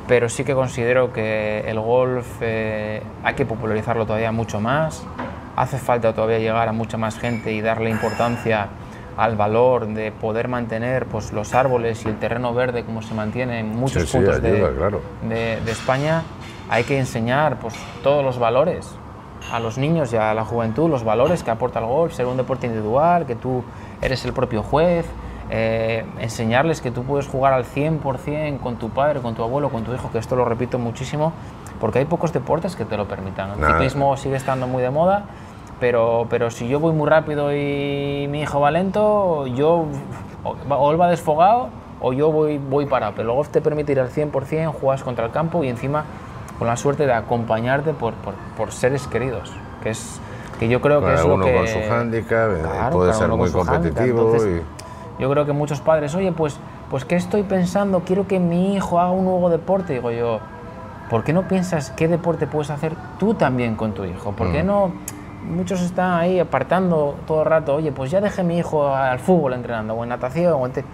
Pero sí que considero que el golf eh, hay que popularizarlo todavía mucho más, hace falta todavía llegar a mucha más gente y darle importancia al valor de poder mantener pues, los árboles y el terreno verde como se mantiene en muchos sí, puntos sí, ayuda, de, claro. de, de España. Hay que enseñar pues, todos los valores a los niños y a la juventud, los valores que aporta el golf, ser un deporte individual, que tú eres el propio juez, eh, enseñarles que tú puedes jugar al cien por cien con tu padre, con tu abuelo, con tu hijo, que esto lo repito muchísimo, porque hay pocos deportes que te lo permitan. El nah. ciclismo sigue estando muy de moda, pero, pero si yo voy muy rápido y mi hijo va lento, yo, o él va desfogado o yo voy, voy parado, pero el golf te permite ir al cien por cien, juegas contra el campo y encima con la suerte de acompañarte por, por, por seres queridos, que es que yo creo que es lo que... Cada uno con su hándicap, claro, puede ser muy competitivo. Entonces, y... yo creo que muchos padres, oye, pues, pues ¿qué estoy pensando? Quiero que mi hijo haga un nuevo deporte. Digo yo, ¿por qué no piensas qué deporte puedes hacer tú también con tu hijo? ¿Por qué mm. no...? Muchos están ahí apartando todo el rato, oye, pues ya dejé a mi hijo al fútbol entrenando, o en natación, o en... Te...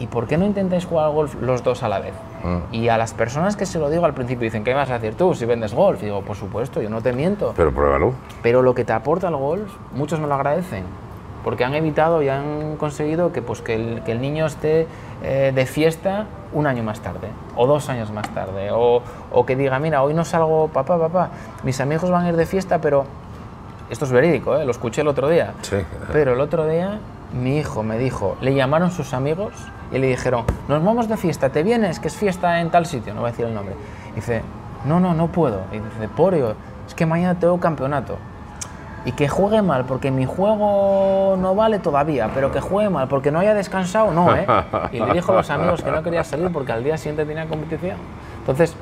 ¿Y por qué no intentáis jugar al golf los dos a la vez? Mm. Y a las personas que se lo digo al principio dicen, ¿qué me vas a decir tú si vendes golf? Y digo, por supuesto, yo no te miento. Pero pruébalo. Pero lo que te aporta el golf, muchos me lo agradecen, porque han evitado y han conseguido que, pues, que, el, que el niño esté eh, de fiesta un año más tarde, o dos años más tarde, o, o que diga, mira, hoy no salgo, papá, papá, mis amigos van a ir de fiesta, pero... Esto es verídico, ¿eh? Lo escuché el otro día. Sí. Pero el otro día... mi hijo me dijo, le llamaron sus amigos y le dijeron, nos vamos de fiesta, ¿te vienes? Que es fiesta en tal sitio, no voy a decir el nombre. Y dice, no, no, no puedo. Y dice, Porio, es que mañana tengo campeonato. Y que juegue mal, porque mi juego no vale todavía, pero que juegue mal, porque no haya descansado, no, ¿eh? Y le dijo a los amigos que no quería salir porque al día siguiente tenía competición. Entonces,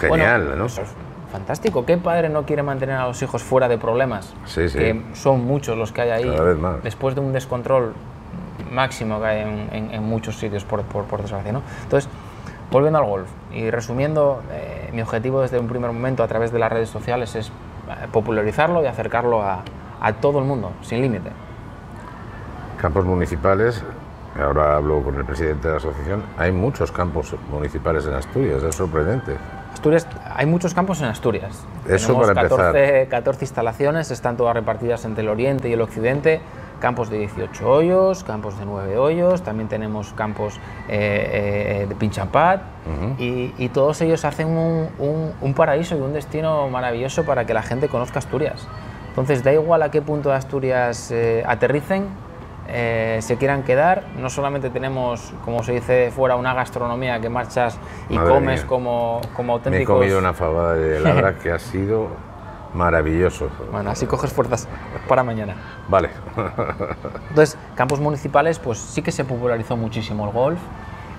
genial, bueno, ¿no? Eso es fantástico. ¿Qué padre no quiere mantener a los hijos fuera de problemas? Sí, sí. Que son muchos los que hay ahí, cada vez más, después de un descontrol máximo que hay en, en, en muchos sitios, por, por, por desgracia, ¿no? Entonces, volviendo al golf y resumiendo, eh, mi objetivo desde un primer momento a través de las redes sociales es popularizarlo y acercarlo a, a todo el mundo, sin límite. Campos municipales, ahora hablo con el presidente de la asociación, hay muchos campos municipales en Asturias, es sorprendente. Asturias, hay muchos campos en Asturias. Eso tenemos para catorce, catorce instalaciones, están todas repartidas entre el oriente y el occidente, campos de dieciocho hoyos, campos de nueve hoyos, también tenemos campos eh, eh, de pitch and pad, uh-huh. y, y todos ellos hacen un, un, un paraíso y un destino maravilloso para que la gente conozca Asturias. Entonces, da igual a qué punto de Asturias eh, aterricen, eh, se quieran quedar, no solamente tenemos, como se dice fuera, una gastronomía que marchas y Madre comes como, como auténticos... Me he comido una fabada de la verdad que ha sido... maravilloso. Bueno, así coges fuerzas para mañana. Vale. Entonces, campos municipales, pues sí que se popularizó muchísimo el golf.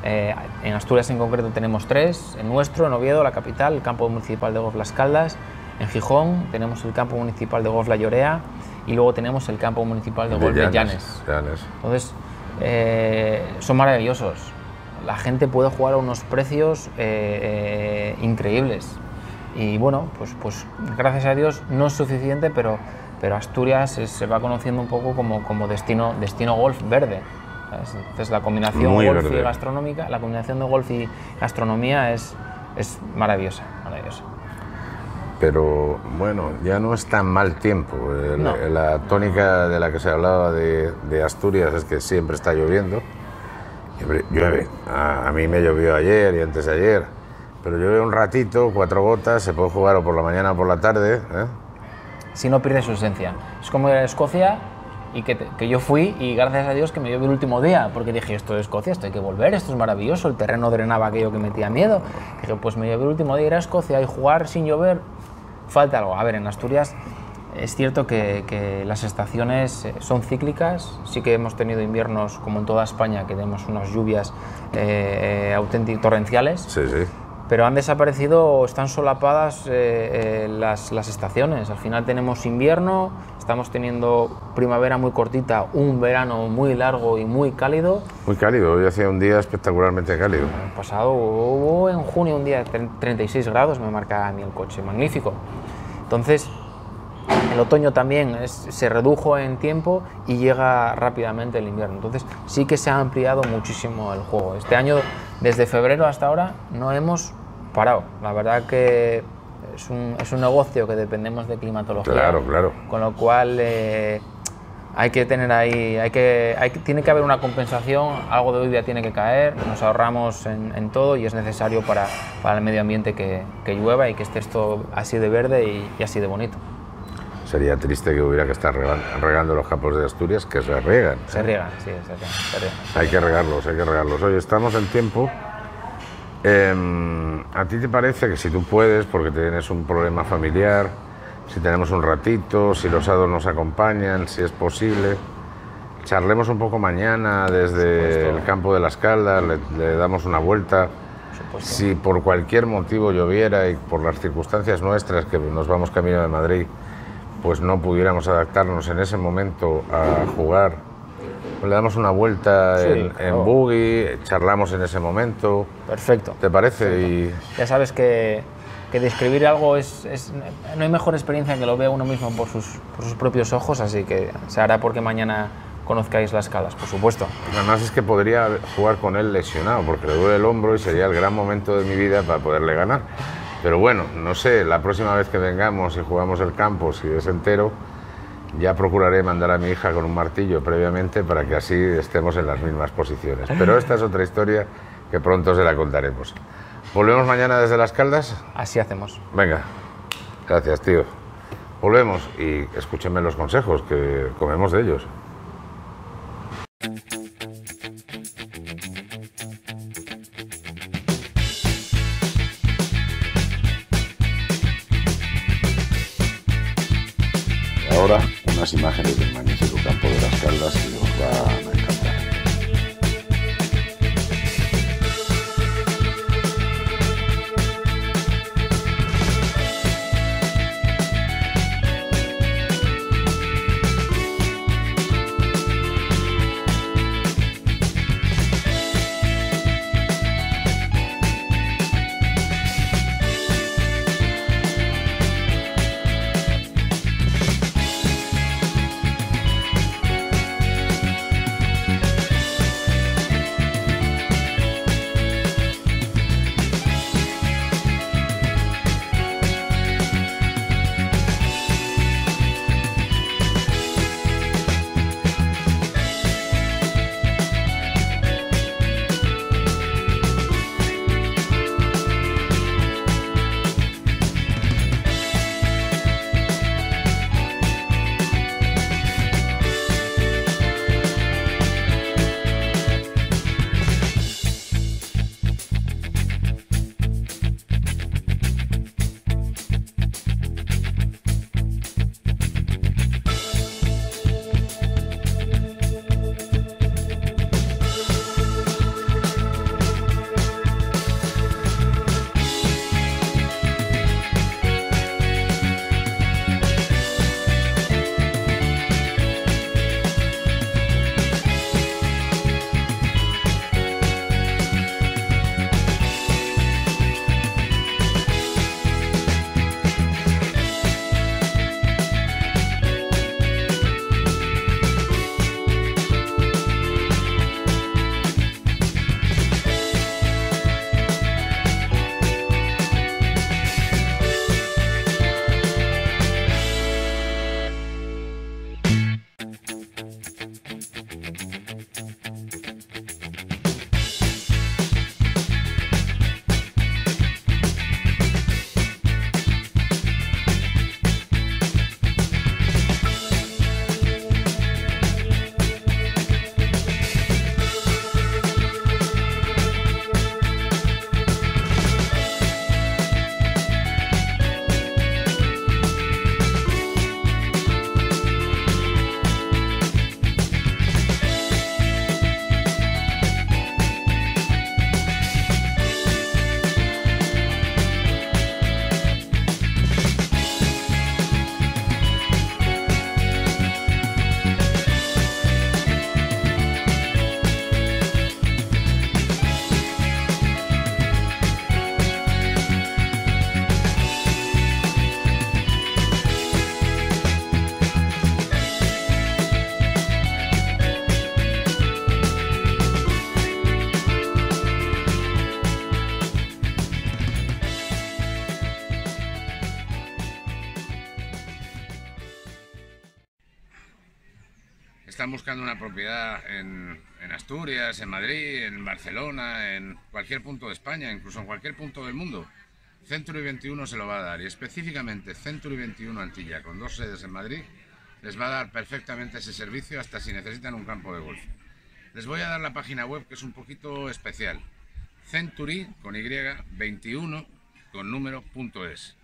Eh, en Asturias en concreto tenemos tres. En nuestro, en Oviedo, la capital, el campo municipal de golf Las Caldas. En Gijón tenemos el campo municipal de golf La Llorea. Y luego tenemos el campo municipal de, de golf Llanes, de Llanes. Llanes. Entonces, eh, son maravillosos. La gente puede jugar a unos precios eh, eh, increíbles. Y bueno, pues, pues gracias a Dios no es suficiente, pero, pero Asturias es, se va conociendo un poco como, como destino, destino golf verde, ¿sabes? Entonces la combinación Muy golf verde. y gastronómica, la combinación de golf y gastronomía es, es maravillosa, maravillosa. Pero bueno, ya no es tan mal tiempo. El, no. La tónica de la que se hablaba de, de Asturias es que siempre está lloviendo. Llueve. A, a mí me llovió ayer y antes de ayer. Pero llueve un ratito, cuatro gotas, se puede jugar o por la mañana o por la tarde, ¿eh? Si no pierde su esencia. Es como ir a Escocia y que, te, que yo fui y gracias a Dios que me llovió el último día, porque dije, esto es Escocia, esto hay que volver, esto es maravilloso, el terreno drenaba aquello que metía miedo. Dije, pues me llovió el último día, ir a Escocia y jugar sin llover, falta algo. A ver, en Asturias es cierto que, que las estaciones son cíclicas, sí que hemos tenido inviernos, como en toda España, que tenemos unas lluvias eh, auténticas, torrenciales. Sí, sí. Pero han desaparecido o están solapadas eh, eh, las, las estaciones. Al final tenemos invierno, estamos teniendo primavera muy cortita, un verano muy largo y muy cálido. Muy cálido, hoy hacía un día espectacularmente cálido. El pasado hubo en junio un día de treinta y seis grados, me marca a mí el coche, magnífico. Entonces, el otoño también es, se redujo en tiempo y llega rápidamente el invierno. Entonces, sí que se ha ampliado muchísimo el juego. Este año, desde febrero hasta ahora, no hemos parado. La verdad que es un, es un negocio que dependemos de climatología. Claro, claro. Con lo cual, eh, hay que tener ahí, hay que, hay, tiene que haber una compensación, algo de lluvia tiene que caer, nos ahorramos en, en todo y es necesario para, para el medio ambiente que, que llueva y que esté esto así de verde y, y así de bonito. Sería triste que hubiera que estar regando, regando los campos de Asturias, que se riegan. Se riegan, sí, se riegan, se riegan. Hay que regarlos, hay que regarlos. Oye, estamos en tiempo. Eh, ¿A ti te parece que si tú puedes, porque tienes un problema familiar, si tenemos un ratito, si los hados nos acompañan, si es posible, charlemos un poco mañana desde el campo de Las Caldas, le, le damos una vuelta? Si por cualquier motivo lloviera y por las circunstancias nuestras, que nos vamos camino de Madrid, pues no pudiéramos adaptarnos en ese momento a jugar, le damos una vuelta sí, en, claro. en buggy, charlamos en ese momento. Perfecto. ¿Te parece? Perfecto. Y... Ya sabes que, que describir algo es, es... No hay mejor experiencia que lo vea uno mismo por sus, por sus propios ojos, así que se hará porque mañana conozcáis Las Caldas, por supuesto. Además es que podría jugar con él lesionado, porque le duele el hombro y sería el gran momento de mi vida para poderle ganar. Pero bueno, no sé, la próxima vez que vengamos y jugamos el campo, si es entero, ya procuraré mandar a mi hija con un martillo previamente para que así estemos en las mismas posiciones. Pero esta es otra historia que pronto se la contaremos. ¿Volvemos mañana desde Las Caldas? Así hacemos. Venga, gracias tío. Volvemos y escúchenme los consejos, que comemos de ellos. unas imágenes del magnífico campo de Las Caldas que os van a encantar. Están buscando una propiedad en, en Asturias, en Madrid, en Barcelona, en cualquier punto de España, incluso en cualquier punto del mundo. Century veintiuno se lo va a dar, y específicamente Century veintiuno Antilla, con dos sedes en Madrid, les va a dar perfectamente ese servicio, hasta si necesitan un campo de golf. Les voy a dar la página web, que es un poquito especial: Century, con Y, veintiuno, con número, punto es,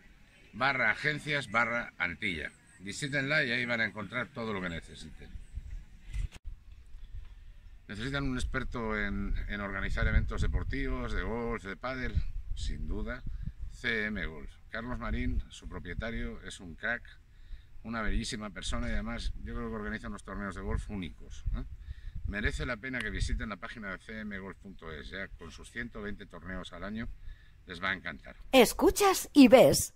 barra agencias, barra Antilla. Visítenla y ahí van a encontrar todo lo que necesiten. ¿Necesitan un experto en, en organizar eventos deportivos, de golf, de pádel? Sin duda, C M Golf. Carlos Marín, su propietario, es un crack, una bellísima persona, y además yo creo que organiza unos torneos de golf únicos, ¿eh? Merece la pena que visiten la página de c m golf punto es, ya con sus ciento veinte torneos al año, les va a encantar. Escuchas y ves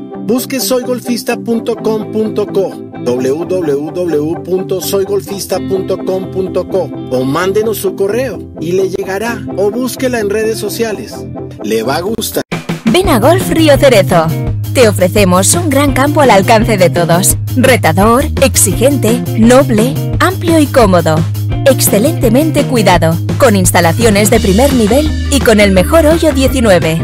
Busque soy golfista punto com punto co, doble u doble u doble u punto soy golfista punto com punto co, o mándenos su correo y le llegará, o búsquela en redes sociales. Le va a gustar. Ven a Golf Río Cerezo. Te ofrecemos un gran campo al alcance de todos. Retador, exigente, noble, amplio y cómodo. Excelentemente cuidado, con instalaciones de primer nivel y con el mejor hoyo diecinueve.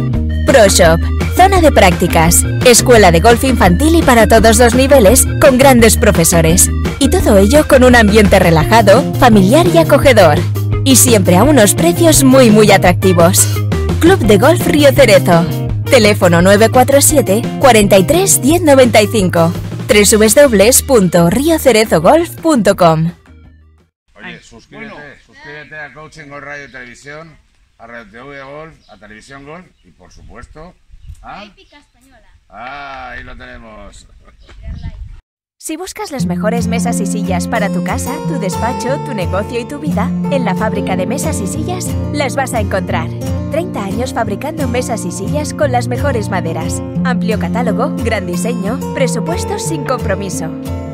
Pro Shop, zona de prácticas, escuela de golf infantil y para todos los niveles, con grandes profesores. Y todo ello con un ambiente relajado, familiar y acogedor. Y siempre a unos precios muy muy atractivos. Club de Golf Río Cerezo. Teléfono nueve cuatro siete cuarenta y tres diez noventa y cinco. doble u doble u doble u punto rio cerezo golf punto com. Oye, suscríbete, bueno. suscríbete a Coaching Golf Radio y Televisión, a Radio T V Golf, a Televisión Golf y, por supuesto, a... La épica española. Ah, ahí lo tenemos. Si buscas las mejores mesas y sillas para tu casa, tu despacho, tu negocio y tu vida, en la fábrica de mesas y sillas las vas a encontrar. treinta años fabricando mesas y sillas con las mejores maderas. Amplio catálogo, gran diseño, presupuestos sin compromiso.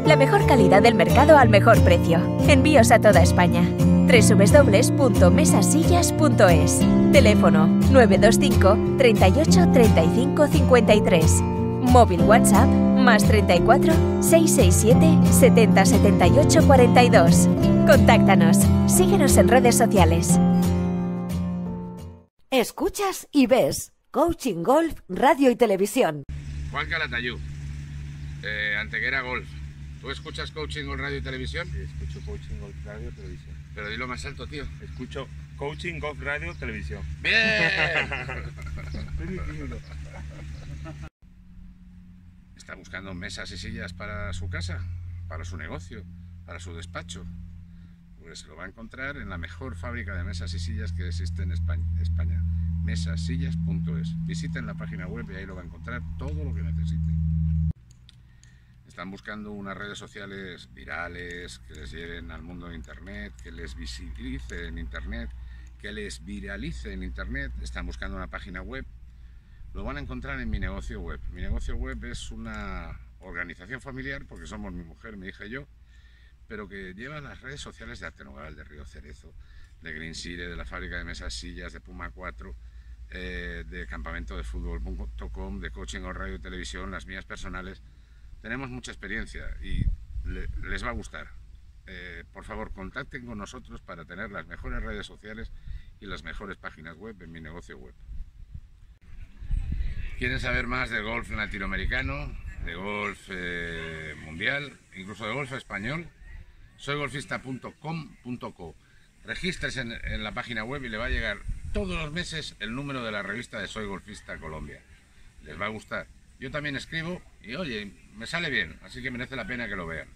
La mejor calidad del mercado al mejor precio. Envíos a toda España. doble u doble u doble u punto mesasillas punto es. Teléfono nueve dos cinco treinta y ocho treinta y cinco cincuenta y tres. Móvil WhatsApp más treinta y cuatro seiscientos sesenta y siete setenta setenta y ocho cuarenta y dos. Contáctanos. Síguenos en redes sociales. Escuchas y ves Coaching Golf Radio y Televisión. Juan Calatayú, eh, Antequera Golf. ¿Tú escuchas Coaching Golf Radio y Televisión? Sí, escucho Coaching Golf Radio y Televisión. Pero dilo más alto, tío. Escucho Coaching Golf Radio y Televisión. ¡Bien! ¿Está buscando mesas y sillas para su casa, para su negocio, para su despacho? Pues se lo va a encontrar en la mejor fábrica de mesas y sillas que existe en España. mesasillas punto es. Visiten la página web y ahí lo va a encontrar todo lo que necesite. Están buscando unas redes sociales virales que les lleven al mundo de internet, que les visibilice en internet, que les viralice en internet. Están buscando una página web. Lo van a encontrar en Mi Negocio Web. Mi Negocio Web es una organización familiar, porque somos mi mujer, mi hija y yo, pero que lleva las redes sociales de Arte Nogal, de Río Cerezo, de Green City, de la fábrica de mesas sillas, de Puma cuatro, eh, de campamento de fútbol punto com, de Coaching o Radio y Televisión, las mías personales. Tenemos mucha experiencia y le, les va a gustar. Eh, por favor, contacten con nosotros para tener las mejores redes sociales y las mejores páginas web en Mi Negocio Web. ¿Quieren saber más de golf latinoamericano, de golf eh, mundial, incluso de golf español? soy golfista punto com punto co. Regístrese en, en la página web y le va a llegar todos los meses el número de la revista de Soy Golfista Colombia. Les va a gustar. Yo también escribo y, oye, me sale bien, así que merece la pena que lo vean.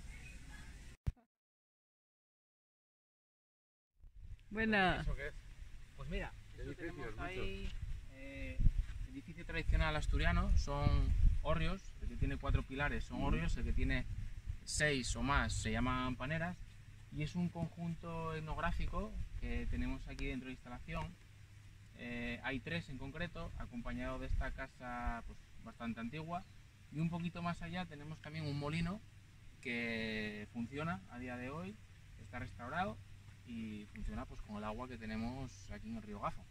Buena. Pues mira, esto tenemos ahí eh, edificio tradicional asturiano, son hórreos, el que tiene cuatro pilares son hórreos, el que tiene seis o más se llaman paneras, y es un conjunto etnográfico que tenemos aquí dentro de instalación. Eh, hay tres en concreto, acompañado de esta casa pues, bastante antigua, y un poquito más allá tenemos también un molino que funciona a día de hoy, está restaurado y funciona pues con el agua que tenemos aquí en el río Gafo.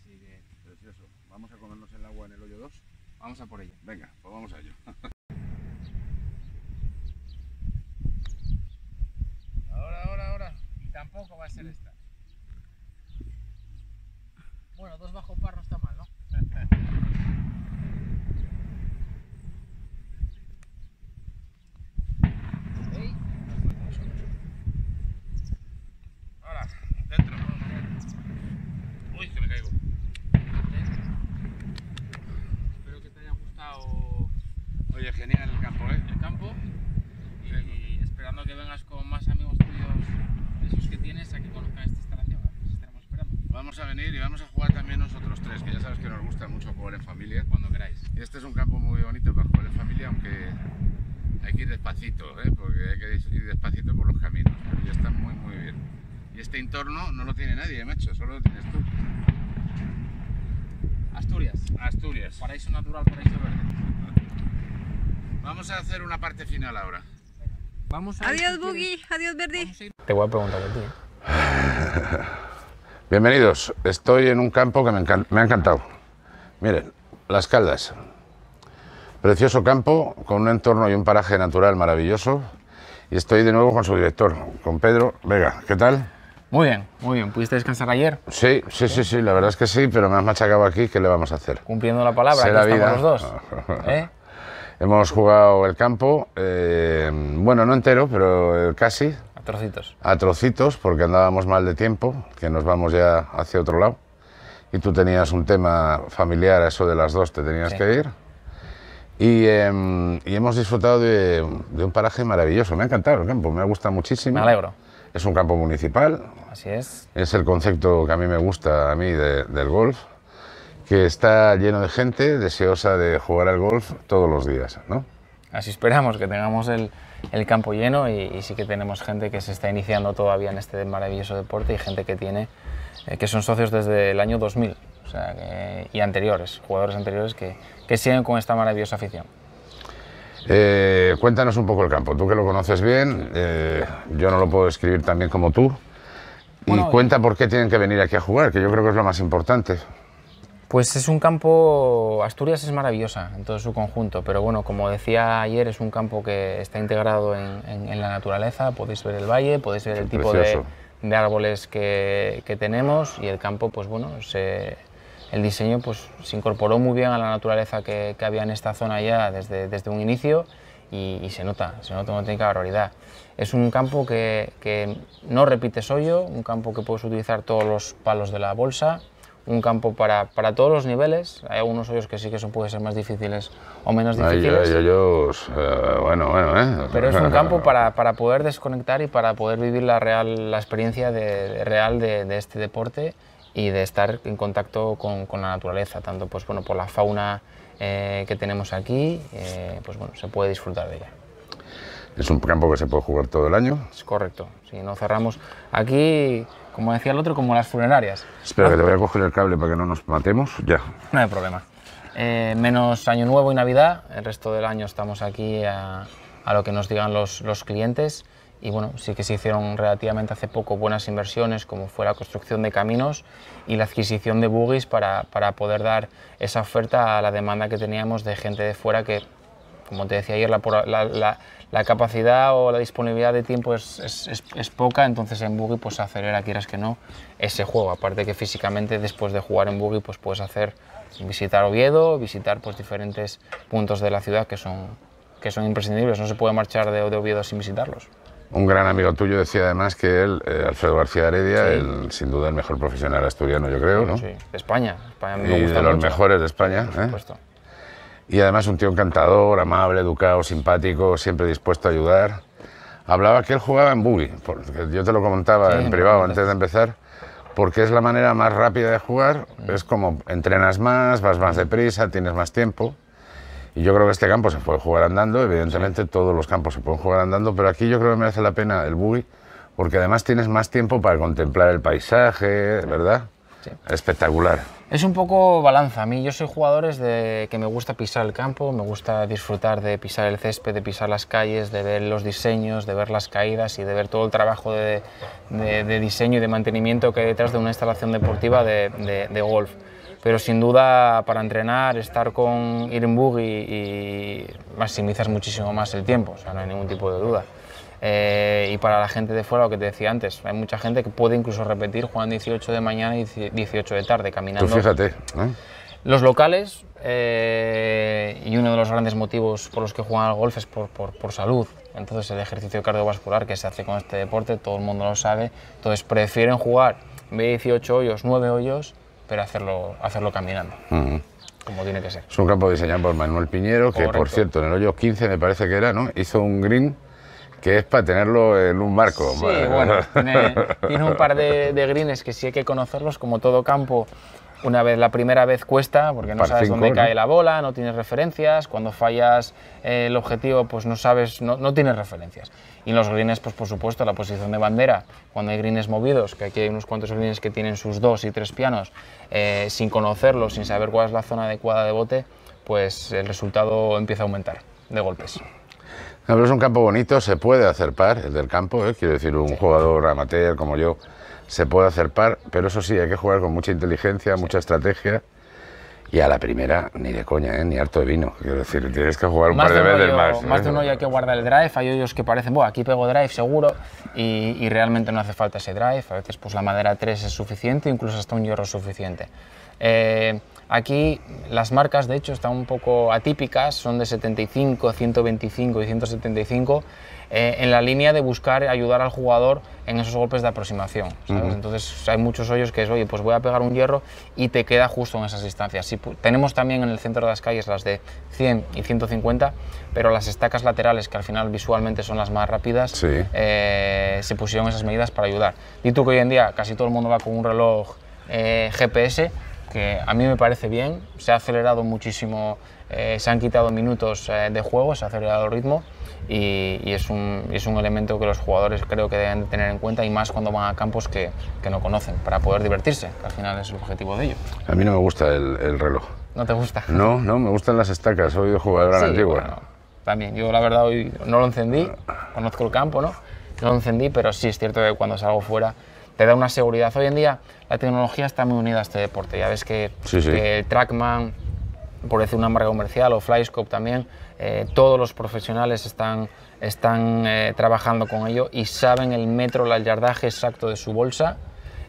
Así que... Precioso. ¿Vamos a comernos el agua en el hoyo dos? Vamos a por ello. Venga, pues vamos a ello. Ahora, ahora, ahora. Y tampoco va a ser esta. Bueno, dos bajo par no está mal, ¿no? ¿Sí? Ahora, dentro. Uy, que me caigo. Espero que te haya gustado. Oye, genial el campo, ¿eh? El campo. Y esperando que vengas con más amigos tuyos, esos que tienes, a que conozcan esta instalación. Estaremos esperando. Vamos a venir y vamos a jugar también nosotros tres, que ya sabes que nos gusta mucho jugar en familia. Cuando queráis. Este es un campo muy bonito para jugar en familia, aunque hay que ir despacito, ¿eh? Porque hay que ir despacito por los caminos. Pero ya está muy, muy bien. Y este entorno no lo tiene nadie, macho, solo lo tienes tú. Asturias. Asturias. Paraíso natural, paraíso verde. Vamos a hacer una parte final ahora. Vamos a adiós, Boogie. Adiós, Verdi. Te voy a preguntar a ti. Bienvenidos. Estoy en un campo que me, encan me ha encantado. Miren, Las Caldas. Precioso campo, con un entorno y un paraje natural maravilloso. Y estoy de nuevo con su director, con Pedro Vega. ¿Qué tal? Muy bien, muy bien. ¿Pudiste descansar ayer? Sí, sí, sí, sí, la verdad es que sí, pero me has machacado aquí, ¿qué le vamos a hacer? Cumpliendo la palabra, aquí estamos los dos. ¿Eh? Hemos jugado el campo, eh, bueno, no entero, pero casi. A trocitos. A trocitos, porque andábamos mal de tiempo, que nos vamos ya hacia otro lado. Y tú tenías un tema familiar, a eso de las dos te tenías sí. que ir. Y, eh, y hemos disfrutado de, de un paraje maravilloso, me ha encantado el campo, me gusta muchísimo. Me alegro. Es un campo municipal, así es. Es el concepto que a mí me gusta a mí de, del golf, que está lleno de gente deseosa de jugar al golf todos los días, ¿no? Así esperamos, que tengamos el, el campo lleno y, y sí que tenemos gente que se está iniciando todavía en este maravilloso deporte y gente que tiene, eh, que son socios desde el año dos mil o sea, que, y anteriores, jugadores anteriores que, que siguen con esta maravillosa afición. Eh, cuéntanos un poco el campo, tú que lo conoces bien, eh, yo no lo puedo describir tan bien como tú, y bueno, cuenta por qué tienen que venir aquí a jugar, que yo creo que es lo más importante. Pues es un campo, Asturias es maravillosa en todo su conjunto, pero bueno, como decía ayer, es un campo que está integrado en, en, en la naturaleza, podéis ver el valle, podéis ver el tipo de, de árboles que, que tenemos, y el campo, pues bueno, se... El diseño pues, se incorporó muy bien a la naturaleza que, que había en esta zona ya desde, desde un inicio y, y se nota, se nota una auténtica barbaridad. Es un campo que, que no repites hoyo, un campo que puedes utilizar todos los palos de la bolsa, un campo para, para todos los niveles. Hay algunos hoyos que sí que son, pueden ser más difíciles o menos difíciles. Hay hoyos, uh, bueno, bueno, ¿eh? Pero es un campo para, para poder desconectar y para poder vivir la, real, la experiencia de, de real de, de este deporte y de estar en contacto con, con la naturaleza, tanto pues, bueno, por la fauna eh, que tenemos aquí, eh, pues bueno, se puede disfrutar de ella. Es un campo que se puede jugar todo el año. Es correcto, si no cerramos aquí, como decía el otro, como las funerarias. Espera, ah, que te voy a coger el cable para que no nos matemos, ya. No hay problema. Eh, menos Año Nuevo y Navidad, el resto del año estamos aquí a, a lo que nos digan los, los clientes. Y bueno, sí que se hicieron relativamente hace poco buenas inversiones, como fue la construcción de caminos y la adquisición de buggies para, para poder dar esa oferta a la demanda que teníamos de gente de fuera que, como te decía ayer, la, la, la, la capacidad o la disponibilidad de tiempo es, es, es, es poca, entonces en buggy pues acelera, quieras que no, ese juego. Aparte que físicamente después de jugar en buggy pues puedes hacer, visitar Oviedo, visitar pues diferentes puntos de la ciudad que son, que son imprescindibles, no se puede marchar de, de Oviedo sin visitarlos. Un gran amigo tuyo decía además que él, eh, Alfredo García Heredia, sí. el, sin duda el mejor profesional asturiano, yo creo, ¿no? Sí, de España. España me y me gusta de los mucho. Mejores de España. Por supuesto. ¿Eh? Y además un tío encantador, amable, educado, simpático, siempre dispuesto a ayudar. Hablaba que él jugaba en buggy, yo te lo comentaba sí, en privado antes de empezar, porque es la manera más rápida de jugar, mm. es como entrenas más, vas más deprisa, tienes más tiempo. Y yo creo que este campo se puede jugar andando, evidentemente sí. todos los campos se pueden jugar andando, pero aquí yo creo que merece la pena el buggy, porque además tienes más tiempo para contemplar el paisaje, ¿verdad? Sí. Espectacular. Es un poco balanza. A mí, yo soy jugadores de que me gusta pisar el campo, me gusta disfrutar de pisar el césped, de pisar las calles, de ver los diseños, de ver las caídas y de ver todo el trabajo de, de, de diseño y de mantenimiento que hay detrás de una instalación deportiva de, de, de golf. Pero sin duda para entrenar, estar con ir en buggy y maximizas muchísimo más el tiempo, o sea, no hay ningún tipo de duda. Eh, y para la gente de fuera, lo que te decía antes, hay mucha gente que puede incluso repetir jugando dieciocho de mañana y dieciocho de tarde, caminando. Tú fíjate, ¿eh? Los locales, eh, y uno de los grandes motivos por los que juegan al golf es por, por, por salud. Entonces el ejercicio cardiovascular que se hace con este deporte, todo el mundo lo sabe, entonces prefieren jugar en vez de dieciocho hoyos, nueve hoyos, pero hacerlo, hacerlo caminando, uh-huh. como tiene que ser. Es un campo diseñado por Manuel Piñero, que Correcto. Por cierto, en el hoyo quince me parece que era, ¿no? Hizo un green que es para tenerlo en un marco. Sí, bueno, tiene, tiene un par de, de greens que sí hay que conocerlos, como todo campo Una vez, la primera vez cuesta, porque no sabes dónde cae la bola, no tienes referencias, cuando fallas eh, el objetivo, pues no sabes, no, no tienes referencias. Y en los greens, pues por supuesto, la posición de bandera, cuando hay greens movidos, que aquí hay unos cuantos greens que tienen sus dos y tres pianos, eh, sin conocerlos, sin saber cuál es la zona adecuada de bote, pues el resultado empieza a aumentar de golpes. No, es un campo bonito, se puede hacer par, el del campo, ¿eh? Quiero decir, un sí. jugador amateur como yo se puede hacer par, pero eso sí, hay que jugar con mucha inteligencia, sí. mucha estrategia, y a la primera ni de coña, ¿eh? Ni harto de vino, quiero decir, tienes que jugar un más par de, de veces más. Más ¿eh? de uno ya hay que guardar el drive, hay hoyos que parecen, bueno, aquí pego drive seguro, y, y realmente no hace falta ese drive, a veces pues la madera tres es suficiente, incluso hasta un hierro es suficiente. Eh, Aquí las marcas, de hecho, están un poco atípicas, son de setenta y cinco, ciento veinticinco y ciento setenta y cinco, eh, en la línea de buscar ayudar al jugador en esos golpes de aproximación, ¿sabes? Uh-huh. Entonces hay muchos hoyos que es, oye, pues voy a pegar un hierro y te queda justo en esas distancias. Sí, tenemos también en el centro de las calles las de cien y ciento cincuenta, pero las estacas laterales, que al final visualmente son las más rápidas, sí. eh, se pusieron esas medidas para ayudar. Y tú que hoy en día casi todo el mundo va con un reloj eh, G P S, que a mí me parece bien, se ha acelerado muchísimo, eh, se han quitado minutos eh, de juego, se ha acelerado el ritmo y, y es, un, es un elemento que los jugadores creo que deben tener en cuenta y más cuando van a campos que, que no conocen, para poder divertirse, que al final es el objetivo de ello. A mí no me gusta el, el reloj. ¿No te gusta? No, no, me gustan las estacas, soy de jugador sí, antiguo. Bueno, no, también, yo la verdad hoy no lo encendí, conozco el campo, ¿no? No lo encendí, pero sí es cierto que cuando salgo fuera te da una seguridad. Hoy en día la tecnología está muy unida a este deporte. Ya ves que, sí, sí. que Trackman, por decir una marca comercial, o Flyscope también, eh, todos los profesionales están, están eh, trabajando con ello y saben el metro, el yardaje exacto de su bolsa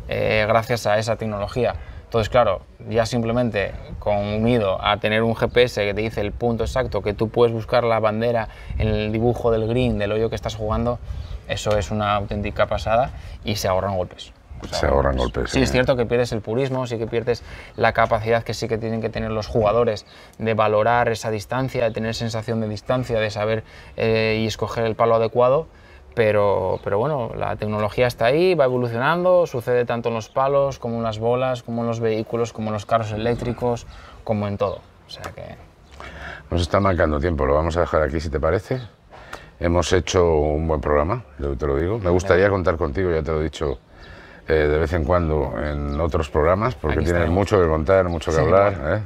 eh, gracias a esa tecnología. Entonces, claro, ya simplemente con unido a tener un G P S que te dice el punto exacto, que tú puedes buscar la bandera en el dibujo del green, del hoyo que estás jugando, eso es una auténtica pasada y se ahorran golpes. Se, se ahorran golpes. golpes sí, eh. Es cierto que pierdes el purismo, sí que pierdes la capacidad que sí que tienen que tener los jugadores de valorar esa distancia, de tener sensación de distancia, de saber eh, y escoger el palo adecuado. Pero, pero bueno, la tecnología está ahí, va evolucionando, sucede tanto en los palos, como en las bolas, como en los vehículos, como en los carros eléctricos, como en todo. O sea que... Nos está marcando tiempo, lo vamos a dejar aquí si te parece. Hemos hecho un buen programa, te lo digo. Me gustaría contar contigo, ya te lo he dicho eh, de vez en cuando en otros programas, porque tienes mucho que contar, mucho que hablar, ¿eh?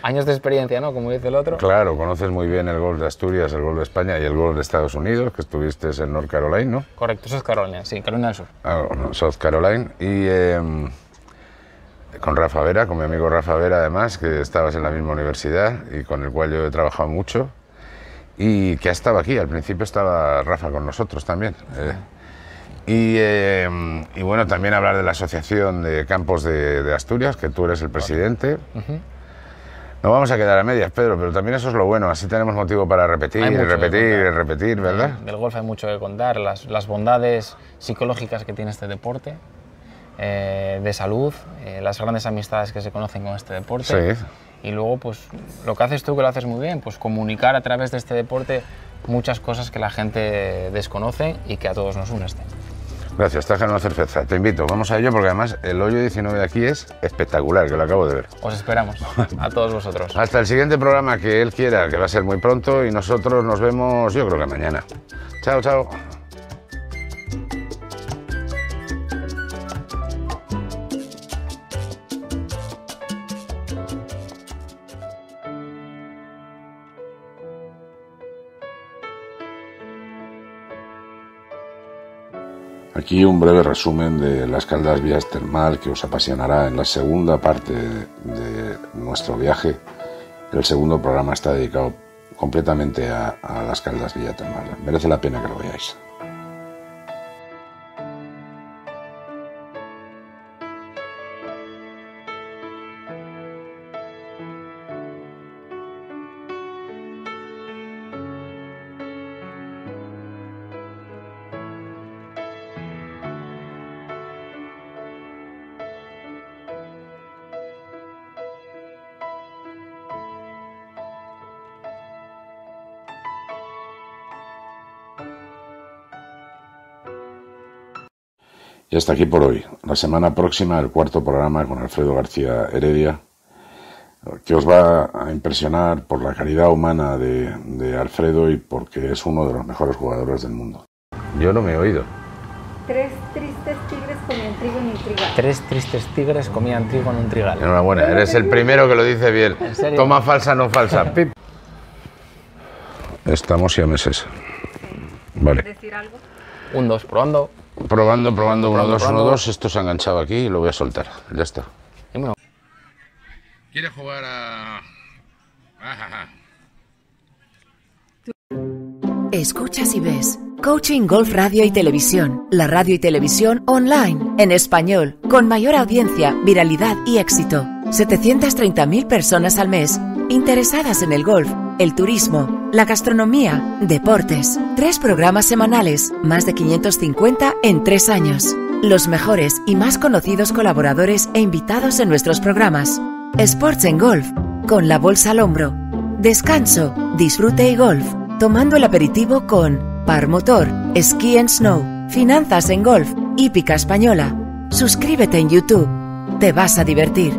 Años de experiencia, ¿no? Como dice el otro. Claro, conoces muy bien el golf de Asturias, el golf de España y el golf de Estados Unidos, que estuviste en North Carolina, ¿no? Correcto, South Carolina, sí, Carolina del Sur. Ah, no, South Carolina. Y eh, con Rafa Vera, con mi amigo Rafa Vera, además, que estabas en la misma universidad y con el cual yo he trabajado mucho y que ha estado aquí. Al principio estaba Rafa con nosotros también. Eh. Y, eh, y bueno, también hablar de la Asociación de Campos de, de Asturias, que tú eres el presidente. Uh-huh. Nos vamos a quedar a medias, Pedro, pero también eso es lo bueno, así tenemos motivo para repetir, y repetir, y repetir, ¿verdad? Del golf hay mucho que contar, las, las bondades psicológicas que tiene este deporte, eh, de salud, eh, las grandes amistades que se conocen con este deporte. Sí. Y luego, pues, lo que haces tú, que lo haces muy bien, pues comunicar a través de este deporte muchas cosas que la gente desconoce y que a todos nos une este. Gracias, estás ganando cerveza. Te invito, vamos a ello porque además el hoyo diecinueve de aquí es espectacular, que lo acabo de ver. Os esperamos, a todos vosotros. Hasta el siguiente programa que él quiera, que va a ser muy pronto y nosotros nos vemos yo creo que mañana. Chao, chao. Aquí un breve resumen de Las Caldas Villa Termal que os apasionará en la segunda parte de nuestro viaje. El segundo programa está dedicado completamente a, a Las Caldas Villa Termal. Merece la pena que lo veáis. Y hasta aquí por hoy. La semana próxima, el cuarto programa con Alfredo García Heredia, que os va a impresionar por la calidad humana de, de Alfredo y porque es uno de los mejores jugadores del mundo. Yo no me he oído. Tres tristes tigres comían trigo en un trigal. Tres tristes tigres comían trigo en un trigal. Enhorabuena, eres el primero que lo dice bien. Toma falsa, no falsa. Pip. Estamos ya meses. Vale. ¿Decir algo? Un, dos, probando. Probando, probando, uno, dos, uno, dos. Esto se ha enganchado aquí y lo voy a soltar. Ya está. ¿Quieres jugar a...? Ajá. Escuchas y ves Coaching Golf Radio y Televisión, la radio y televisión online, en español, con mayor audiencia, viralidad y éxito. setecientas treinta mil personas al mes, interesadas en el golf, el turismo, la gastronomía, deportes. Tres programas semanales, más de quinientos cincuenta en tres años. Los mejores y más conocidos colaboradores e invitados en nuestros programas. Sports en Golf, con la bolsa al hombro. Descanso, disfrute y golf, tomando el aperitivo con Par Motor, Ski and Snow, Finanzas en Golf, Hípica Española. Suscríbete en YouTube, te vas a divertir.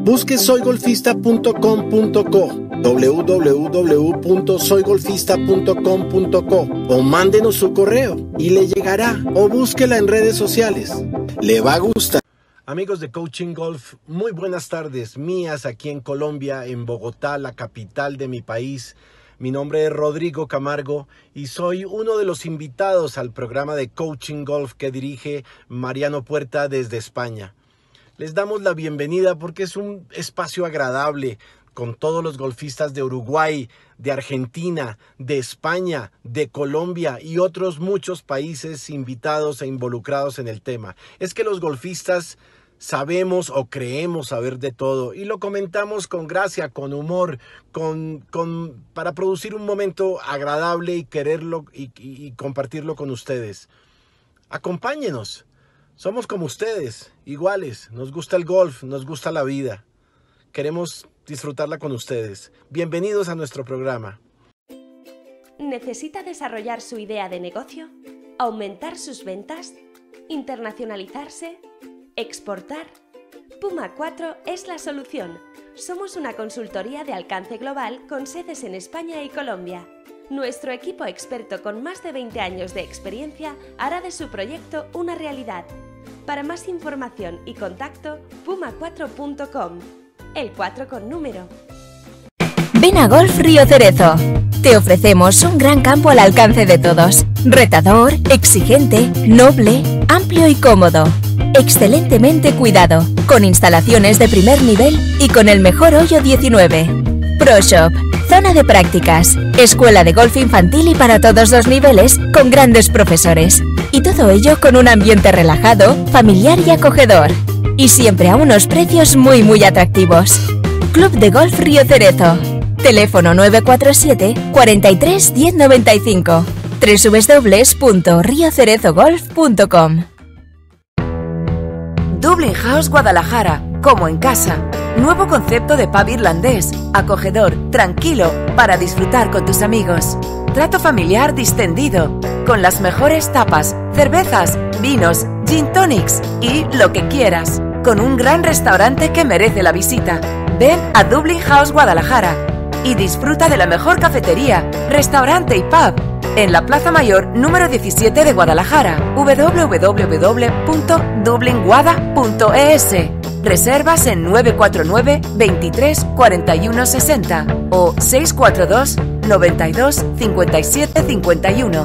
Busque soy golfista punto com punto co, doble u doble u doble u punto soy golfista punto com punto co, o mándenos su correo y le llegará, o búsquela en redes sociales. Le va a gustar. Amigos de Coaching Golf, muy buenas tardes mías aquí en Colombia, en Bogotá, la capital de mi país. Mi nombre es Rodrigo Camargo y soy uno de los invitados al programa de Coaching Golf que dirige Mariano Puerta desde España. Les damos la bienvenida porque es un espacio agradable con todos los golfistas de Uruguay, de Argentina, de España, de Colombia y otros muchos países invitados e involucrados en el tema. Es que los golfistas sabemos o creemos saber de todo y lo comentamos con gracia, con humor, con, con, para producir un momento agradable y quererlo y, y, y compartirlo con ustedes. Acompáñenos, somos como ustedes, iguales, nos gusta el golf, nos gusta la vida, queremos disfrutarla con ustedes. Bienvenidos a nuestro programa. ¿Necesita desarrollar su idea de negocio? ¿Aumentar sus ventas? ¿Internacionalizarse? ¿Exportar? Puma cuatro es la solución. Somos una consultoría de alcance global con sedes en España y Colombia. Nuestro equipo experto con más de veinte años de experiencia hará de su proyecto una realidad. Para más información y contacto, puma cuatro punto com. El cuatro con número. Ven a Golf Río Cerezo. Te ofrecemos un gran campo al alcance de todos. Retador, exigente, noble, amplio y cómodo. Excelentemente cuidado, con instalaciones de primer nivel y con el mejor hoyo diecinueve. Pro Shop, zona de prácticas, escuela de golf infantil y para todos los niveles, con grandes profesores. Y todo ello con un ambiente relajado, familiar y acogedor. Y siempre a unos precios muy muy atractivos. Club de Golf Río Cerezo. Teléfono nueve cuatro siete cuarenta y tres diez noventa y cinco. doble u doble u doble u punto río cerezo golf punto com. Dublin House Guadalajara, como en casa. Nuevo concepto de pub irlandés, acogedor, tranquilo, para disfrutar con tus amigos. Trato familiar distendido, con las mejores tapas, cervezas, vinos, gin tonics y lo que quieras. Con un gran restaurante que merece la visita. Ven a Dublin House Guadalajara y disfruta de la mejor cafetería, restaurante y pub en la Plaza Mayor número diecisiete de Guadalajara. doble u doble u doble u punto dublin guada punto e ese. Reservas en nueve cuatro nueve veintitrés cuarenta y uno sesenta o seiscientos cuarenta y dos noventa y dos cincuenta y siete cincuenta y uno.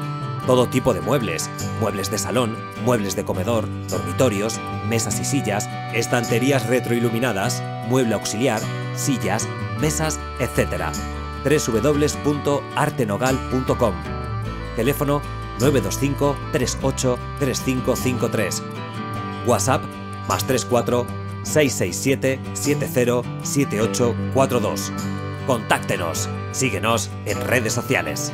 Todo tipo de muebles, muebles de salón, muebles de comedor, dormitorios, mesas y sillas, estanterías retroiluminadas, mueble auxiliar, sillas, mesas, etcétera. w w w punto arte nogal punto com. Teléfono nueve dos cinco, tres ocho, tres cinco cinco tres. WhatsApp más tres cuatro, seis seis siete, siete cero siete ocho cuatro dos. Contáctenos. Síguenos en redes sociales.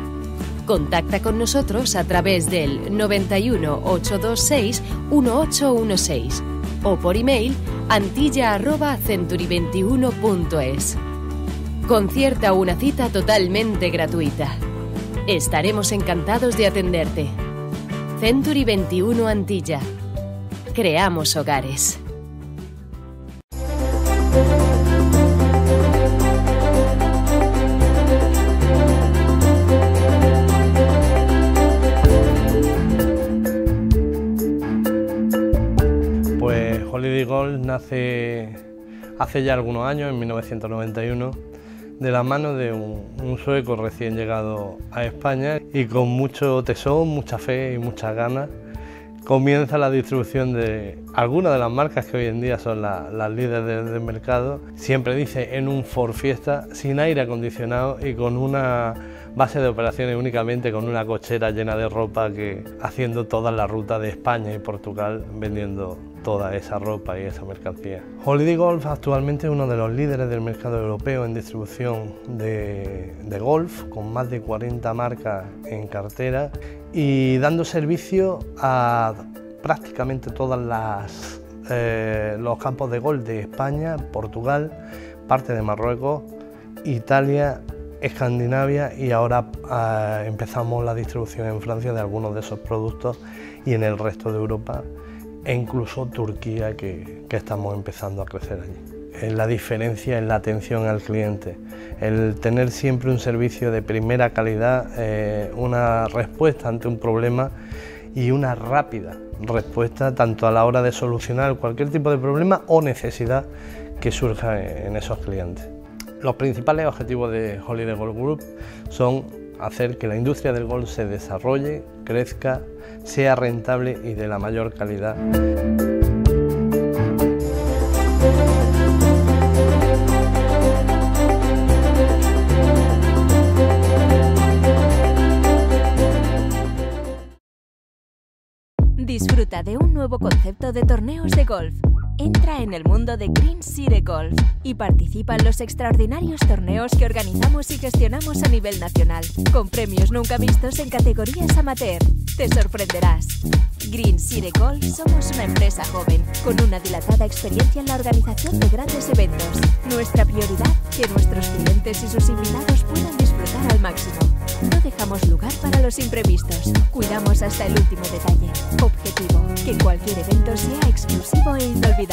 Contacta con nosotros a través del noventa y uno, ochocientos veintiséis, dieciocho dieciséis o por email antilla arroba century veintiuno punto es. Concierta una cita totalmente gratuita. Estaremos encantados de atenderte. Century veintiuno Antilla. Creamos hogares. Holiday Golf nace hace ya algunos años, en mil novecientos noventa y uno, de la mano de un, un sueco recién llegado a España, y con mucho tesón, mucha fe y muchas ganas comienza la distribución de algunas de las marcas que hoy en día son la, las líderes del, del mercado. Siempre dice en un Ford Fiesta, sin aire acondicionado y con una base de operaciones únicamente con una cochera llena de ropa, que haciendo toda la ruta de España y Portugal vendiendo toda esa ropa y esa mercancía. Holiday Golf actualmente es uno de los líderes del mercado europeo en distribución de, de golf, con más de cuarenta marcas en cartera y dando servicio a prácticamente todas las eh, los campos de golf de España, Portugal, parte de Marruecos, Italia, Escandinavia, y ahora eh, empezamos la distribución en Francia de algunos de esos productos y en el resto de Europa, e incluso Turquía, que, que estamos empezando a crecer allí. La diferencia es la atención al cliente, el tener siempre un servicio de primera calidad, eh, una respuesta ante un problema y una rápida respuesta tanto a la hora de solucionar cualquier tipo de problema o necesidad que surja en esos clientes. Los principales objetivos de Holiday Golf Group son hacer que la industria del golf se desarrolle, crezca, sea rentable y de la mayor calidad. Disfruta de un nuevo concepto de torneos de golf. Entra en el mundo de Green City Golf y participa en los extraordinarios torneos que organizamos y gestionamos a nivel nacional, con premios nunca vistos en categorías amateur. Te sorprenderás. Green City Golf somos una empresa joven, con una dilatada experiencia en la organización de grandes eventos. Nuestra prioridad, que nuestros clientes y sus invitados puedan disfrutar al máximo. No dejamos lugar para los imprevistos. Cuidamos hasta el último detalle. Objetivo, que cualquier evento sea exclusivo e inolvidable.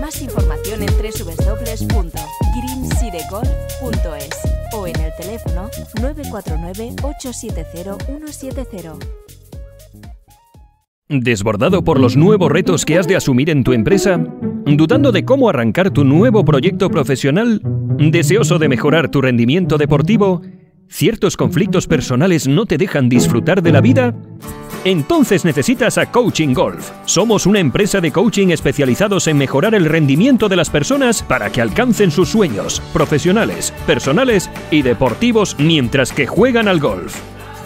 Más información en w w w punto green city golf punto es o en el teléfono nueve cuatro nueve, ocho siete cero, uno siete cero. ¿Desbordado por los nuevos retos que has de asumir en tu empresa? ¿Dudando de cómo arrancar tu nuevo proyecto profesional? ¿Deseoso de mejorar tu rendimiento deportivo? ¿Ciertos conflictos personales no te dejan disfrutar de la vida? Entonces necesitas a Coaching Golf. Somos una empresa de coaching especializados en mejorar el rendimiento de las personas para que alcancen sus sueños profesionales, personales y deportivos mientras que juegan al golf.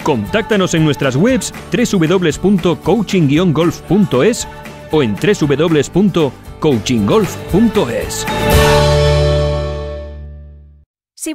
Contáctanos en nuestras webs w w w punto coaching golf punto es o en w w w punto coaching golf punto es. Si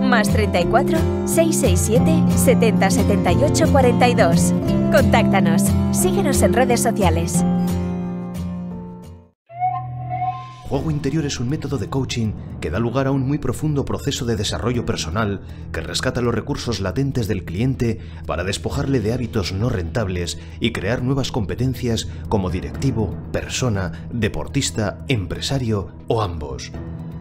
más treinta y cuatro, seiscientos sesenta y siete, setenta, setenta y ocho, cuarenta y dos. Contáctanos. Síguenos en redes sociales. Juego Interior es un método de coaching que da lugar a un muy profundo proceso de desarrollo personal que rescata los recursos latentes del cliente para despojarle de hábitos no rentables y crear nuevas competencias como directivo, persona, deportista, empresario o ambos.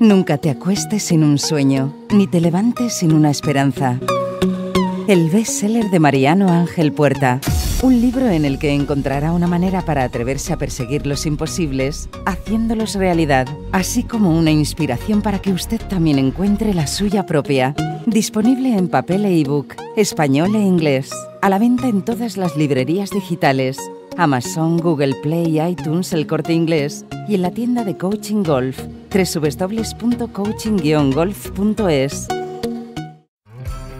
Nunca te acuestes sin un sueño, ni te levantes sin una esperanza. El bestseller de Mariano Ángel Puerta. Un libro en el que encontrará una manera para atreverse a perseguir los imposibles, haciéndolos realidad, así como una inspiración para que usted también encuentre la suya propia. Disponible en papel e ebook, español e inglés. A la venta en todas las librerías digitales. Amazon, Google Play, iTunes, El Corte Inglés y en la tienda de Coaching Golf, w w w punto coaching golf punto es.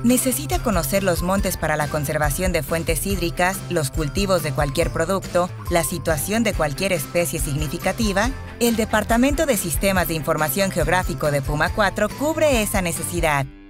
¿Necesita conocer los montes para la conservación de fuentes hídricas, los cultivos de cualquier producto, la situación de cualquier especie significativa? El Departamento de Sistemas de Información Geográfico de Puma cuatro cubre esa necesidad.